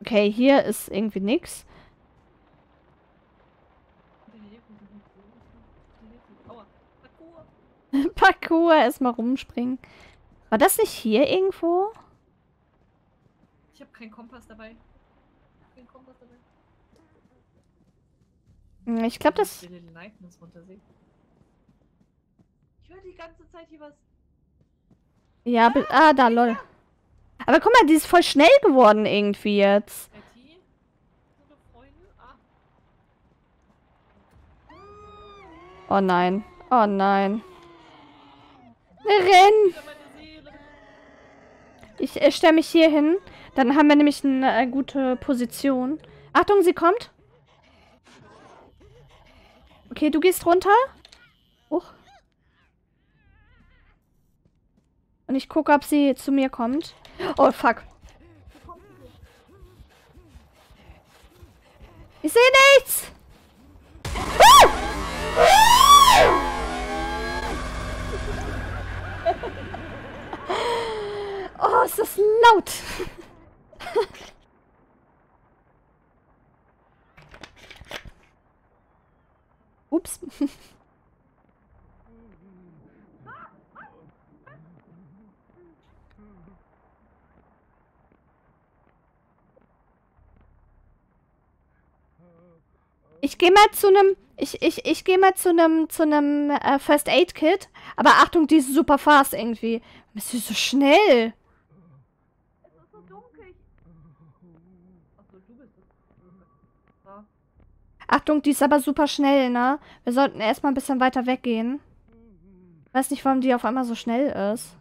Okay, hier ist irgendwie nix. Parkour, erstmal rumspringen. War das nicht hier irgendwo? Ich habe keinen Kompass dabei. Ich glaube, das... Ich will den Lightness runtersehen. Ich höre die ganze Zeit hier was. Ja, ah, da, lol. Aber guck mal, die ist voll schnell geworden irgendwie jetzt. Oh nein. Oh nein. Renn! Ich stelle mich hier hin. Dann haben wir nämlich eine gute Position. Achtung, sie kommt. Okay, du gehst runter. Und ich gucke, ob sie zu mir kommt. Oh, fuck. Ich sehe nichts! Ah! Ah! Oh, ist das laut! Ups. Ich gehe mal zu einem... Ich gehe mal zu einem First Aid Kit. Aber Achtung, die ist super fast irgendwie. Ist sie so schnell? Es ist so dunkel. Achso, du bist es. Achtung, die ist aber super schnell, ne? Wir sollten erstmal ein bisschen weiter weggehen. Ich weiß nicht, warum die auf einmal so schnell ist.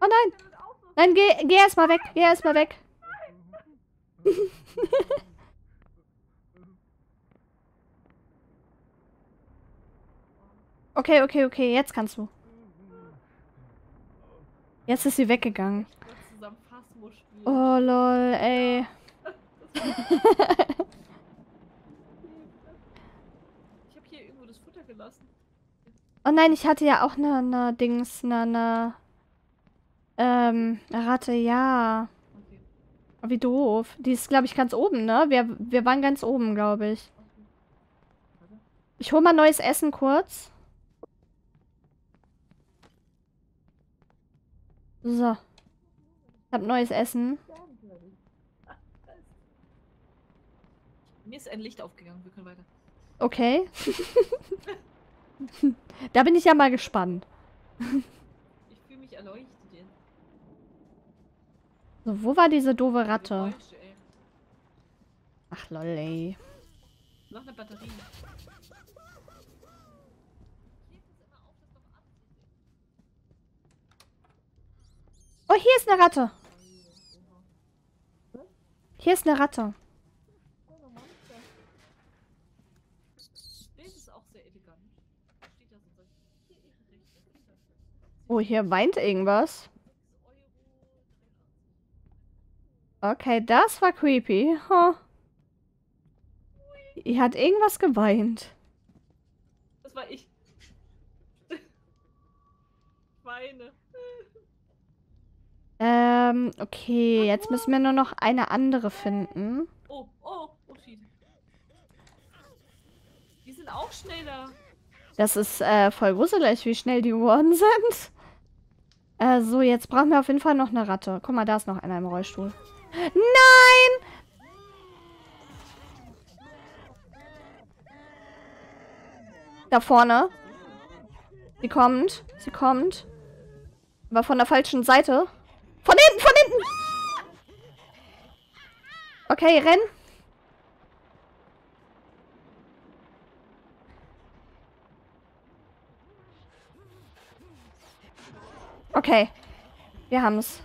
Oh nein! Nein, geh erstmal weg. Geh erstmal weg. Okay, jetzt kannst du. Jetzt ist sie weggegangen. Oh lol, ey. Ich hab hier irgendwo das Futter gelassen. Oh nein, ich hatte ja auch eine Ratte, ja. Wie doof. Die ist, glaube ich, ganz oben, ne? Wir waren ganz oben, glaube ich. Ich hole mal neues Essen kurz. So. Ich habe neues Essen. Mir ist ein Licht aufgegangen. Wir können weiter. Okay. Da bin ich ja mal gespannt. Ich fühle mich erleuchtet. So, wo war diese doofe Ratte? Ach lol, ey. Noch eine Batterie. Oh, hier ist eine Ratte. Hier ist eine Ratte. Oh, hier weint irgendwas. Okay, das war creepy. Huh. Ihr hat irgendwas geweint. Das war ich. Weine. Okay, jetzt müssen wir nur noch eine andere finden. Oh, shit. Die sind auch schneller. Das ist voll gruselig, wie schnell die geworden sind. So, jetzt brauchen wir auf jeden Fall noch eine Ratte. Guck mal, da ist noch einer im Rollstuhl. Nein! Da vorne. Sie kommt. Aber von der falschen Seite. Von hinten! Okay, renn. Okay. Wir haben's.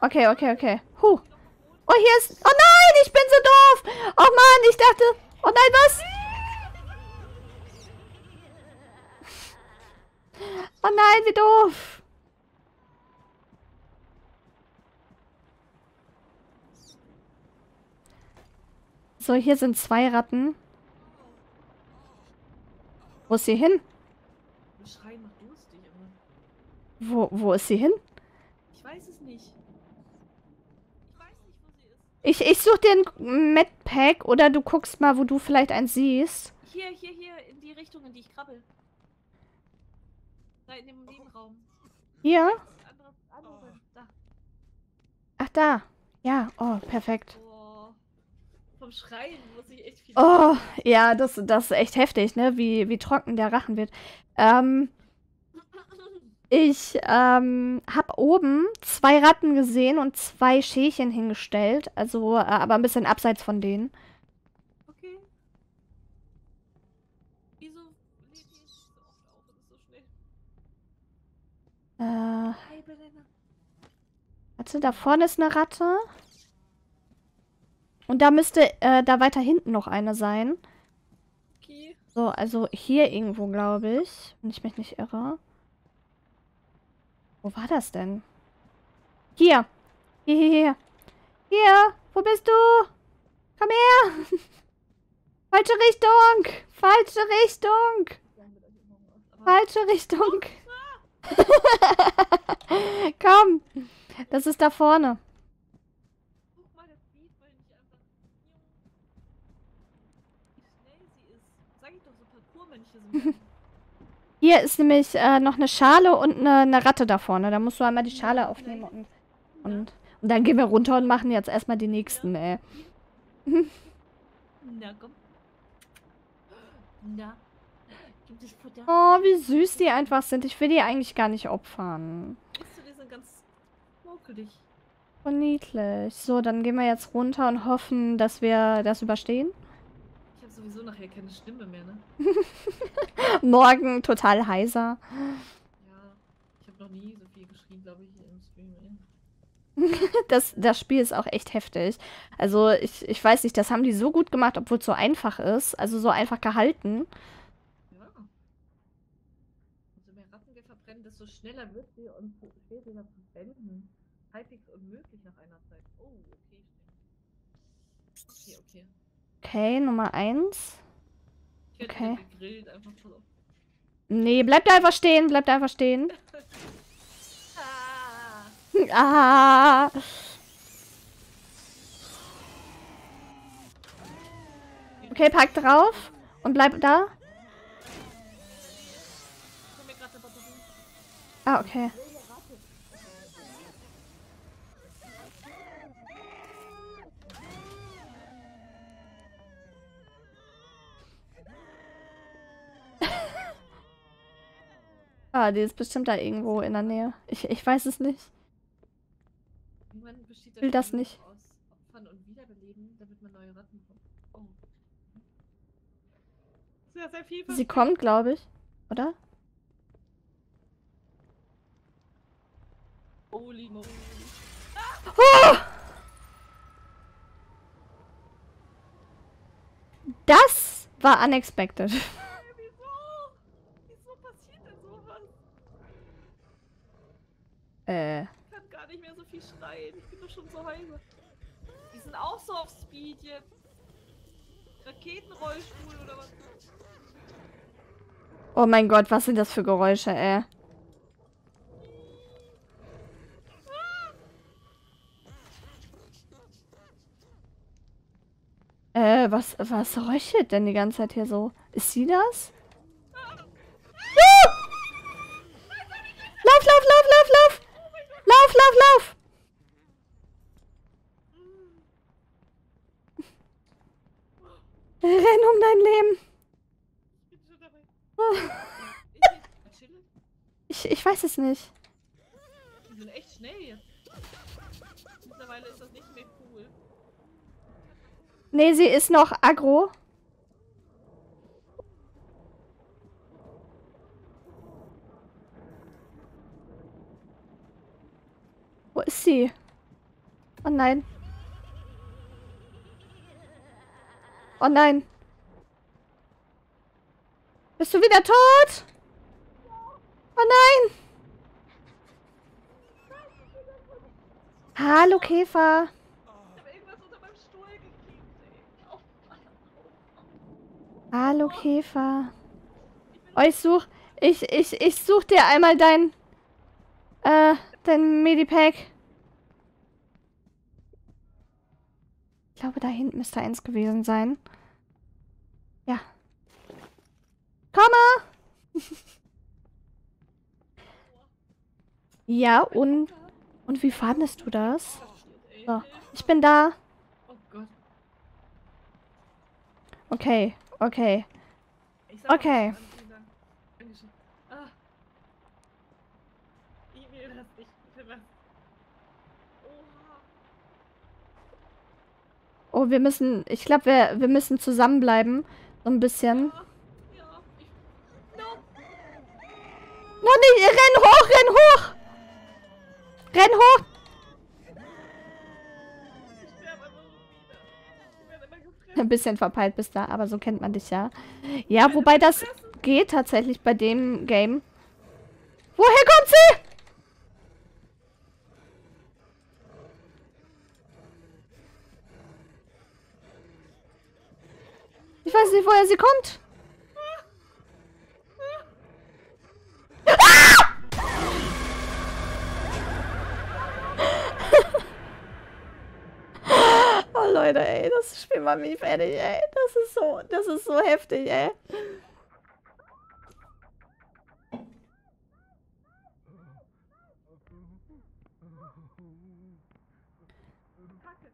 Okay. Huh. Oh, hier ist... Oh nein, ich bin so doof. Oh Mann, ich dachte... Oh nein, was? Oh nein, wie doof. So, hier sind 2 Ratten. Wo ist sie hin? Wo ist sie hin? Ich weiß es nicht. Ich weiß nicht, wo sie ist. Ich suche dir ein Medpack oder du guckst mal, wo du vielleicht eins siehst. Hier, in die Richtung, in die ich krabbel. Da in dem Nebenraum. Hier? Andere, da. Ach, da. Ja, oh, perfekt. Oh, vom Schreien muss ich echt viel... Oh, ja, das ist echt heftig, ne? Wie trocken der Rachen wird. Ich habe oben 2 Ratten gesehen und 2 Schälchen hingestellt. Also, aber ein bisschen abseits von denen. Okay. Wieso lädt die nicht so oft auf und so schnell? Warte, da vorne ist eine Ratte. Und da müsste da weiter hinten noch eine sein. Okay. So, also hier irgendwo, glaube ich. Wenn ich mich nicht irre. Wo war das denn? Hier. Hier. Hier. Wo bist du? Komm her. Falsche Richtung. Falsche Richtung. Falsche Richtung. Komm. Das ist da vorne. Hier ist nämlich noch eine Schale und eine Ratte da vorne. Da musst du einmal die Schale aufnehmen und dann gehen wir runter und machen jetzt erstmal die nächsten, ey. Na, komm. Na. Oh, wie süß die einfach sind. Ich will die eigentlich gar nicht opfern. Die sind ganz muckelig. So niedlich. So, dann gehen wir jetzt runter und hoffen, dass wir das überstehen. Sowieso nachher keine Stimme mehr, ne? Morgen total heiser. Ja, ich habe noch nie so viel geschrien, glaube ich, im Stream. Das Spiel ist auch echt heftig. Also ich weiß nicht, das haben die so gut gemacht, obwohl es so einfach ist. Also so einfach gehalten. Ja. Umso mehr Ratten wir verbrennen, desto schneller wird sie und schwerer verbrennen. Halbwegs unmöglich nach einer Zeit. Oh, okay. Okay. Okay, Nummer 1. Okay. Nee, bleib da einfach stehen, bleib da einfach stehen. Ah. Okay, pack drauf und bleib da. Ah, okay. Ah, die ist bestimmt da irgendwo in der Nähe. Ich weiß es nicht. Ich will das nicht. Aus Opfern und Wiederbeleben, damit man neue Ratten bekommt. Oh. Ja, sehr viel. Sie kommt, glaube ich. Oder? Oh, Limo. Oh! Das war unexpected. Ich kann gar nicht mehr so viel schreien. Ich bin doch schon so heiser. Die sind auch so auf Speed jetzt. Raketenrollstuhl oder was? Oh mein Gott, was sind das für Geräusche, ey? Was röchelt denn die ganze Zeit hier so? Ist sie das? Lauf, lauf, lauf, lauf, lauf! Lauf, lauf, lauf! Renn um dein Leben! Ich weiß es nicht. Die sind echt schnell jetzt. Mittlerweile ist das nicht mehr cool. Nee, sie ist noch aggro. Wo ist sie? Oh nein. Oh nein. Bist du wieder tot? Oh nein. Hallo Käfer. Hallo Käfer. Oh, ich such dir einmal dein Medipack. Ich glaube, da hinten müsste eins gewesen sein. Ja. Komme! Ja, und wie fandest du das? So, ich bin da. Okay, okay. Okay. Oh, wir müssen... Ich glaube, wir müssen zusammenbleiben. So ein bisschen. Noch nicht! Renn hoch! Renn hoch! Renn hoch! Ein bisschen verpeilt bist da, aber so kennt man dich ja. Ja, wobei das geht tatsächlich bei dem Game. Woher kommt sie? Ich weiß nicht, woher sie kommt. Oh Leute, ey, das Spiel war mir fertig, ey. Das ist so heftig, ey.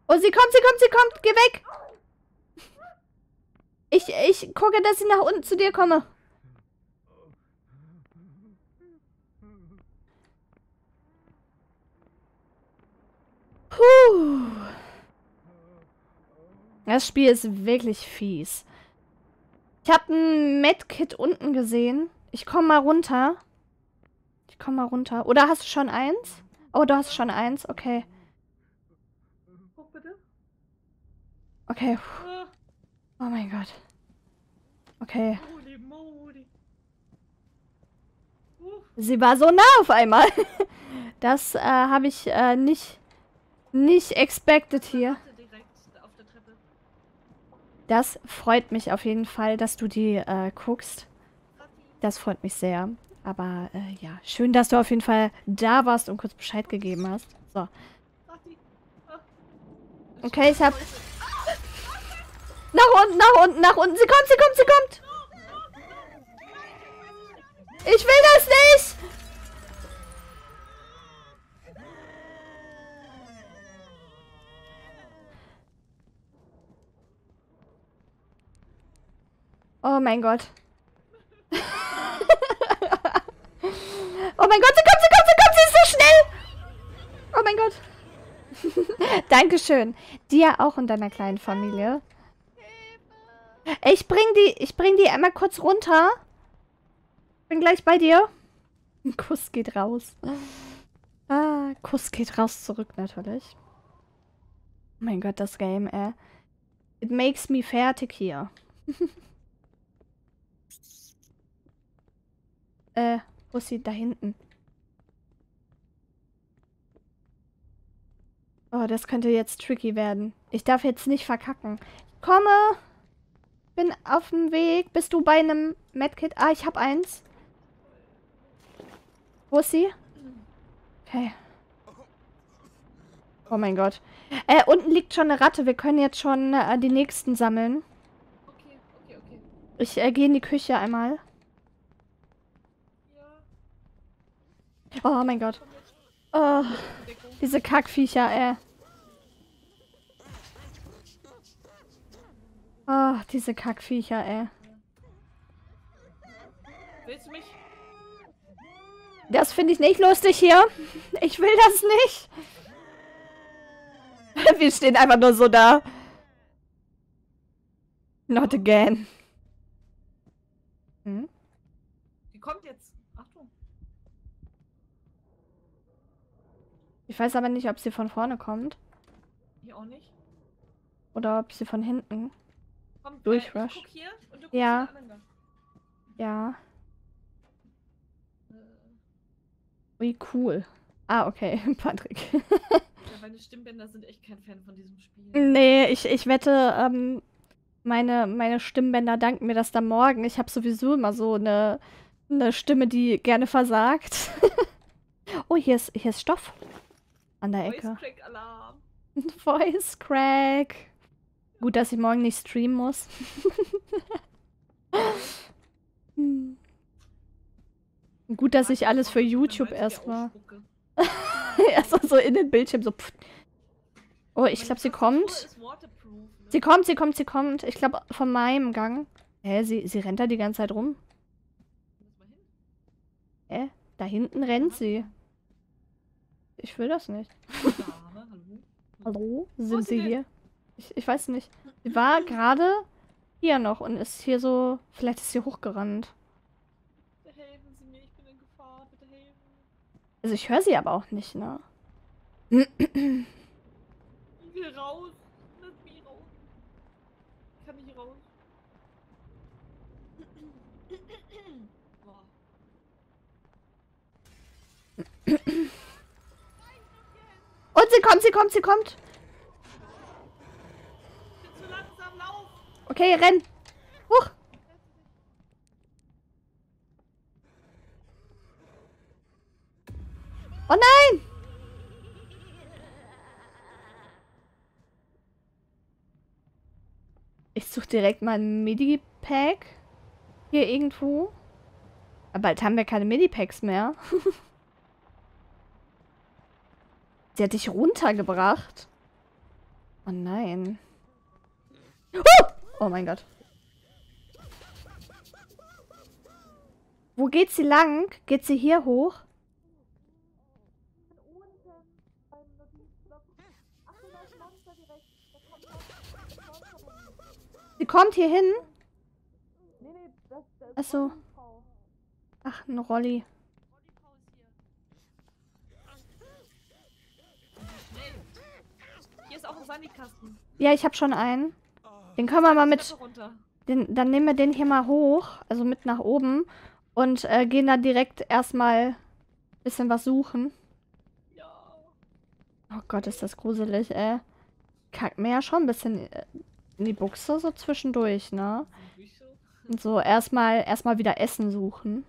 Oh, sie kommt, geh weg! Ich gucke, dass ich nach unten zu dir komme. Puh. Das Spiel ist wirklich fies. Ich habe ein Medkit unten gesehen. Ich komme mal runter. Oder hast du schon eins? Oh, du hast schon eins. Okay. Guck bitte. Okay. Oh mein Gott. Okay. Sie war so nah auf einmal. Das habe ich nicht expected hier. Das freut mich auf jeden Fall, dass du die guckst. Das freut mich sehr. Aber ja, schön, dass du auf jeden Fall da warst und kurz Bescheid gegeben hast. So. Okay, ich hab... Nach unten. Sie kommt. Ich will das nicht! Oh mein Gott. Oh mein Gott, sie kommt, sie ist so schnell! Oh mein Gott. Dankeschön. Dir auch und deiner kleinen Familie. Ich bring die einmal kurz runter. Bin gleich bei dir. Ein Kuss geht raus. Ah, Kuss geht raus zurück natürlich. Oh mein Gott, das Game, ey. It makes me fertig hier. Wo ist sie? Da hinten. Oh, das könnte jetzt tricky werden. Ich darf jetzt nicht verkacken. Ich komme. Bin auf dem Weg. Bist du bei einem Medkit? Ah, ich habe eins. Wo ist sie? Okay. Oh mein Gott. Unten liegt schon eine Ratte. Wir können jetzt schon die nächsten sammeln. Okay. Ich gehe in die Küche einmal. Ja. Oh mein Gott. Oh, diese Kackviecher, ey. Ah, oh, diese Kackviecher, ey. Willst du mich? Das finde ich nicht lustig hier. Ich will das nicht. Wir stehen einfach nur so da. Not again. Hm? Die kommt jetzt. Achtung. Ich weiß aber nicht, ob sie von vorne kommt. Ich auch nicht. Oder ob sie von hinten. Komm, durchrush. Ich guck hier und du guckst ja. Ja. Ui, cool. Ah, okay, Patrick. Ja, meine Stimmbänder sind echt kein Fan von diesem Spiel. Nee, ich wette, meine Stimmbänder danken mir das dann morgen. Ich habe sowieso immer so eine Stimme, die gerne versagt. Oh, hier ist Stoff. An der Ecke. Voice Crack Alarm. Voice Crack. Gut, dass ich morgen nicht streamen muss. Gut, dass ich alles für YouTube erstmal. Erstmal so in den Bildschirm so. Pff. Oh, ich glaube, sie kommt. Sie kommt, sie kommt, sie kommt. Ich glaube, von meinem Gang. Hä, sie rennt da die ganze Zeit rum. Hä? Da hinten rennt sie. Ich will das nicht. Hallo? Sind sie hier? Ich weiß nicht. Sie war gerade hier noch und ist hier so. Vielleicht ist sie hochgerannt. Bitte helfen Sie mir, ich bin in Gefahr, bitte helfen. Also ich höre sie aber auch nicht, ne? Ich will raus. Lass mich raus. Ich kann nicht raus. Und sie kommt, sie kommt, sie kommt. Ich bin zu langsam, lauf. Okay, renn. Huch. Oh nein! Ich suche direkt mal ein Midi-Pack. Hier irgendwo. Aber bald haben wir keine Midi-Packs mehr. Sie hat dich runtergebracht. Oh nein. Oh mein Gott. Wo geht sie lang? Geht sie hier hoch? Sie kommt hier hin? Achso. Ach, ein Rolli. Hier ist auch ein Sandikasten. Ja, ich habe schon einen. Den können wir mal mit... Dann nehmen wir den hier mal hoch. Also mit nach oben. Und gehen dann direkt erstmal ein bisschen was suchen. Oh Gott, ist das gruselig, ey. Kackt mir ja schon ein bisschen... in die Buchse so zwischendurch, ne? Und so erstmal wieder Essen suchen.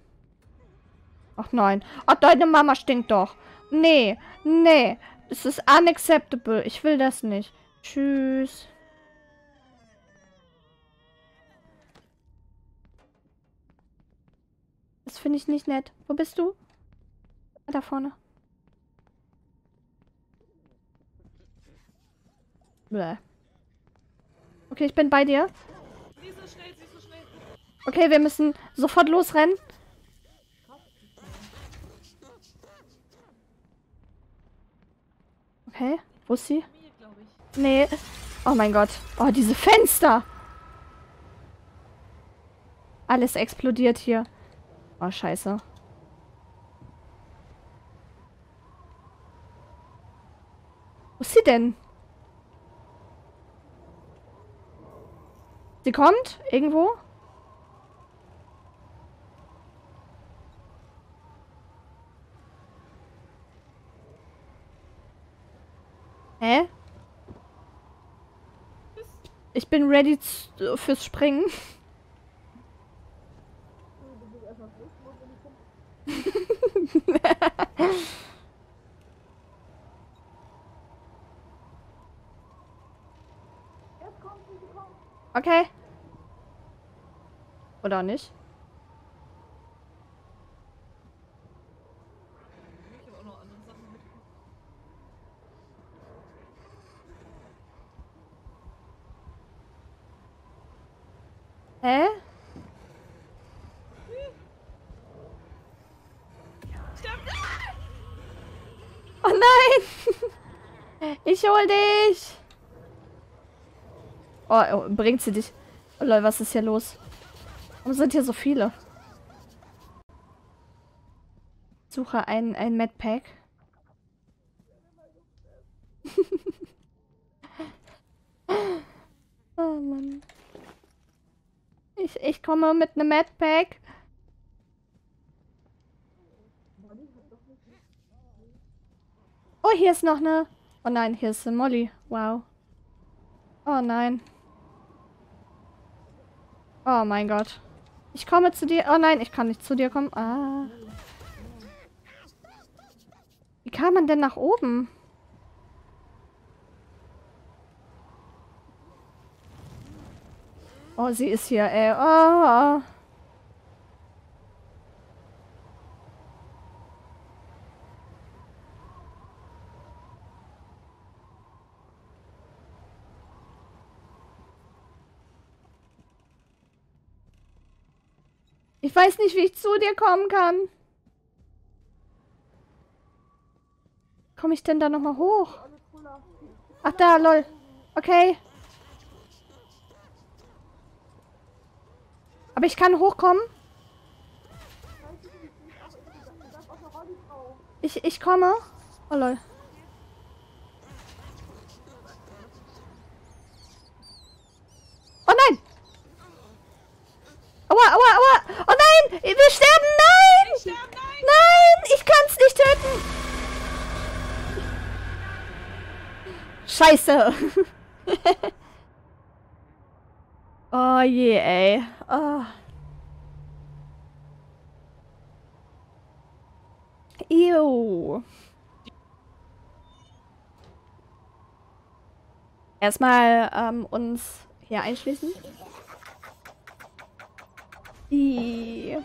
Ach nein. Ach, deine Mama stinkt doch. Nee, nee. Es ist unacceptable. Ich will das nicht. Tschüss. Das finde ich nicht nett. Wo bist du? Da vorne. Bäh. Okay, ich bin bei dir. Sie ist so schnell, sie ist so schnell. Okay, wir müssen sofort losrennen. Okay, wo ist sie? Nee. Oh mein Gott. Oh, diese Fenster. Alles explodiert hier. Oh, scheiße. Wo ist sie denn? Sie kommt? Irgendwo? Hä? Ich bin ready fürs Springen. Okay. Oder nicht? Hä? Oh nein! Ich hol dich! Oh, bringt sie dich. Oh lol, was ist hier los? Warum sind hier so viele? Ich suche ein Medpack. Oh Mann. Ich komme mit einem Medpack. Oh, hier ist noch eine. Oh nein, hier ist eine Molly. Wow. Oh nein. Oh mein Gott. Ich komme zu dir. Oh nein, ich kann nicht zu dir kommen. Ah. Wie kam man denn nach oben? Oh, sie ist hier, ey. Oh. Ich weiß nicht, wie ich zu dir kommen kann. Komme ich denn da nochmal hoch? Ach da, lol. Okay. Aber ich kann hochkommen. Ich komme. Oh lol. Oh nein! Aua, aua, aua! Oh nein! Wir sterben! Nein! Nein! Ich kann's nicht töten! Scheiße! Oh je, ey. Oh. Ew. Erstmal uns hier einschließen. I.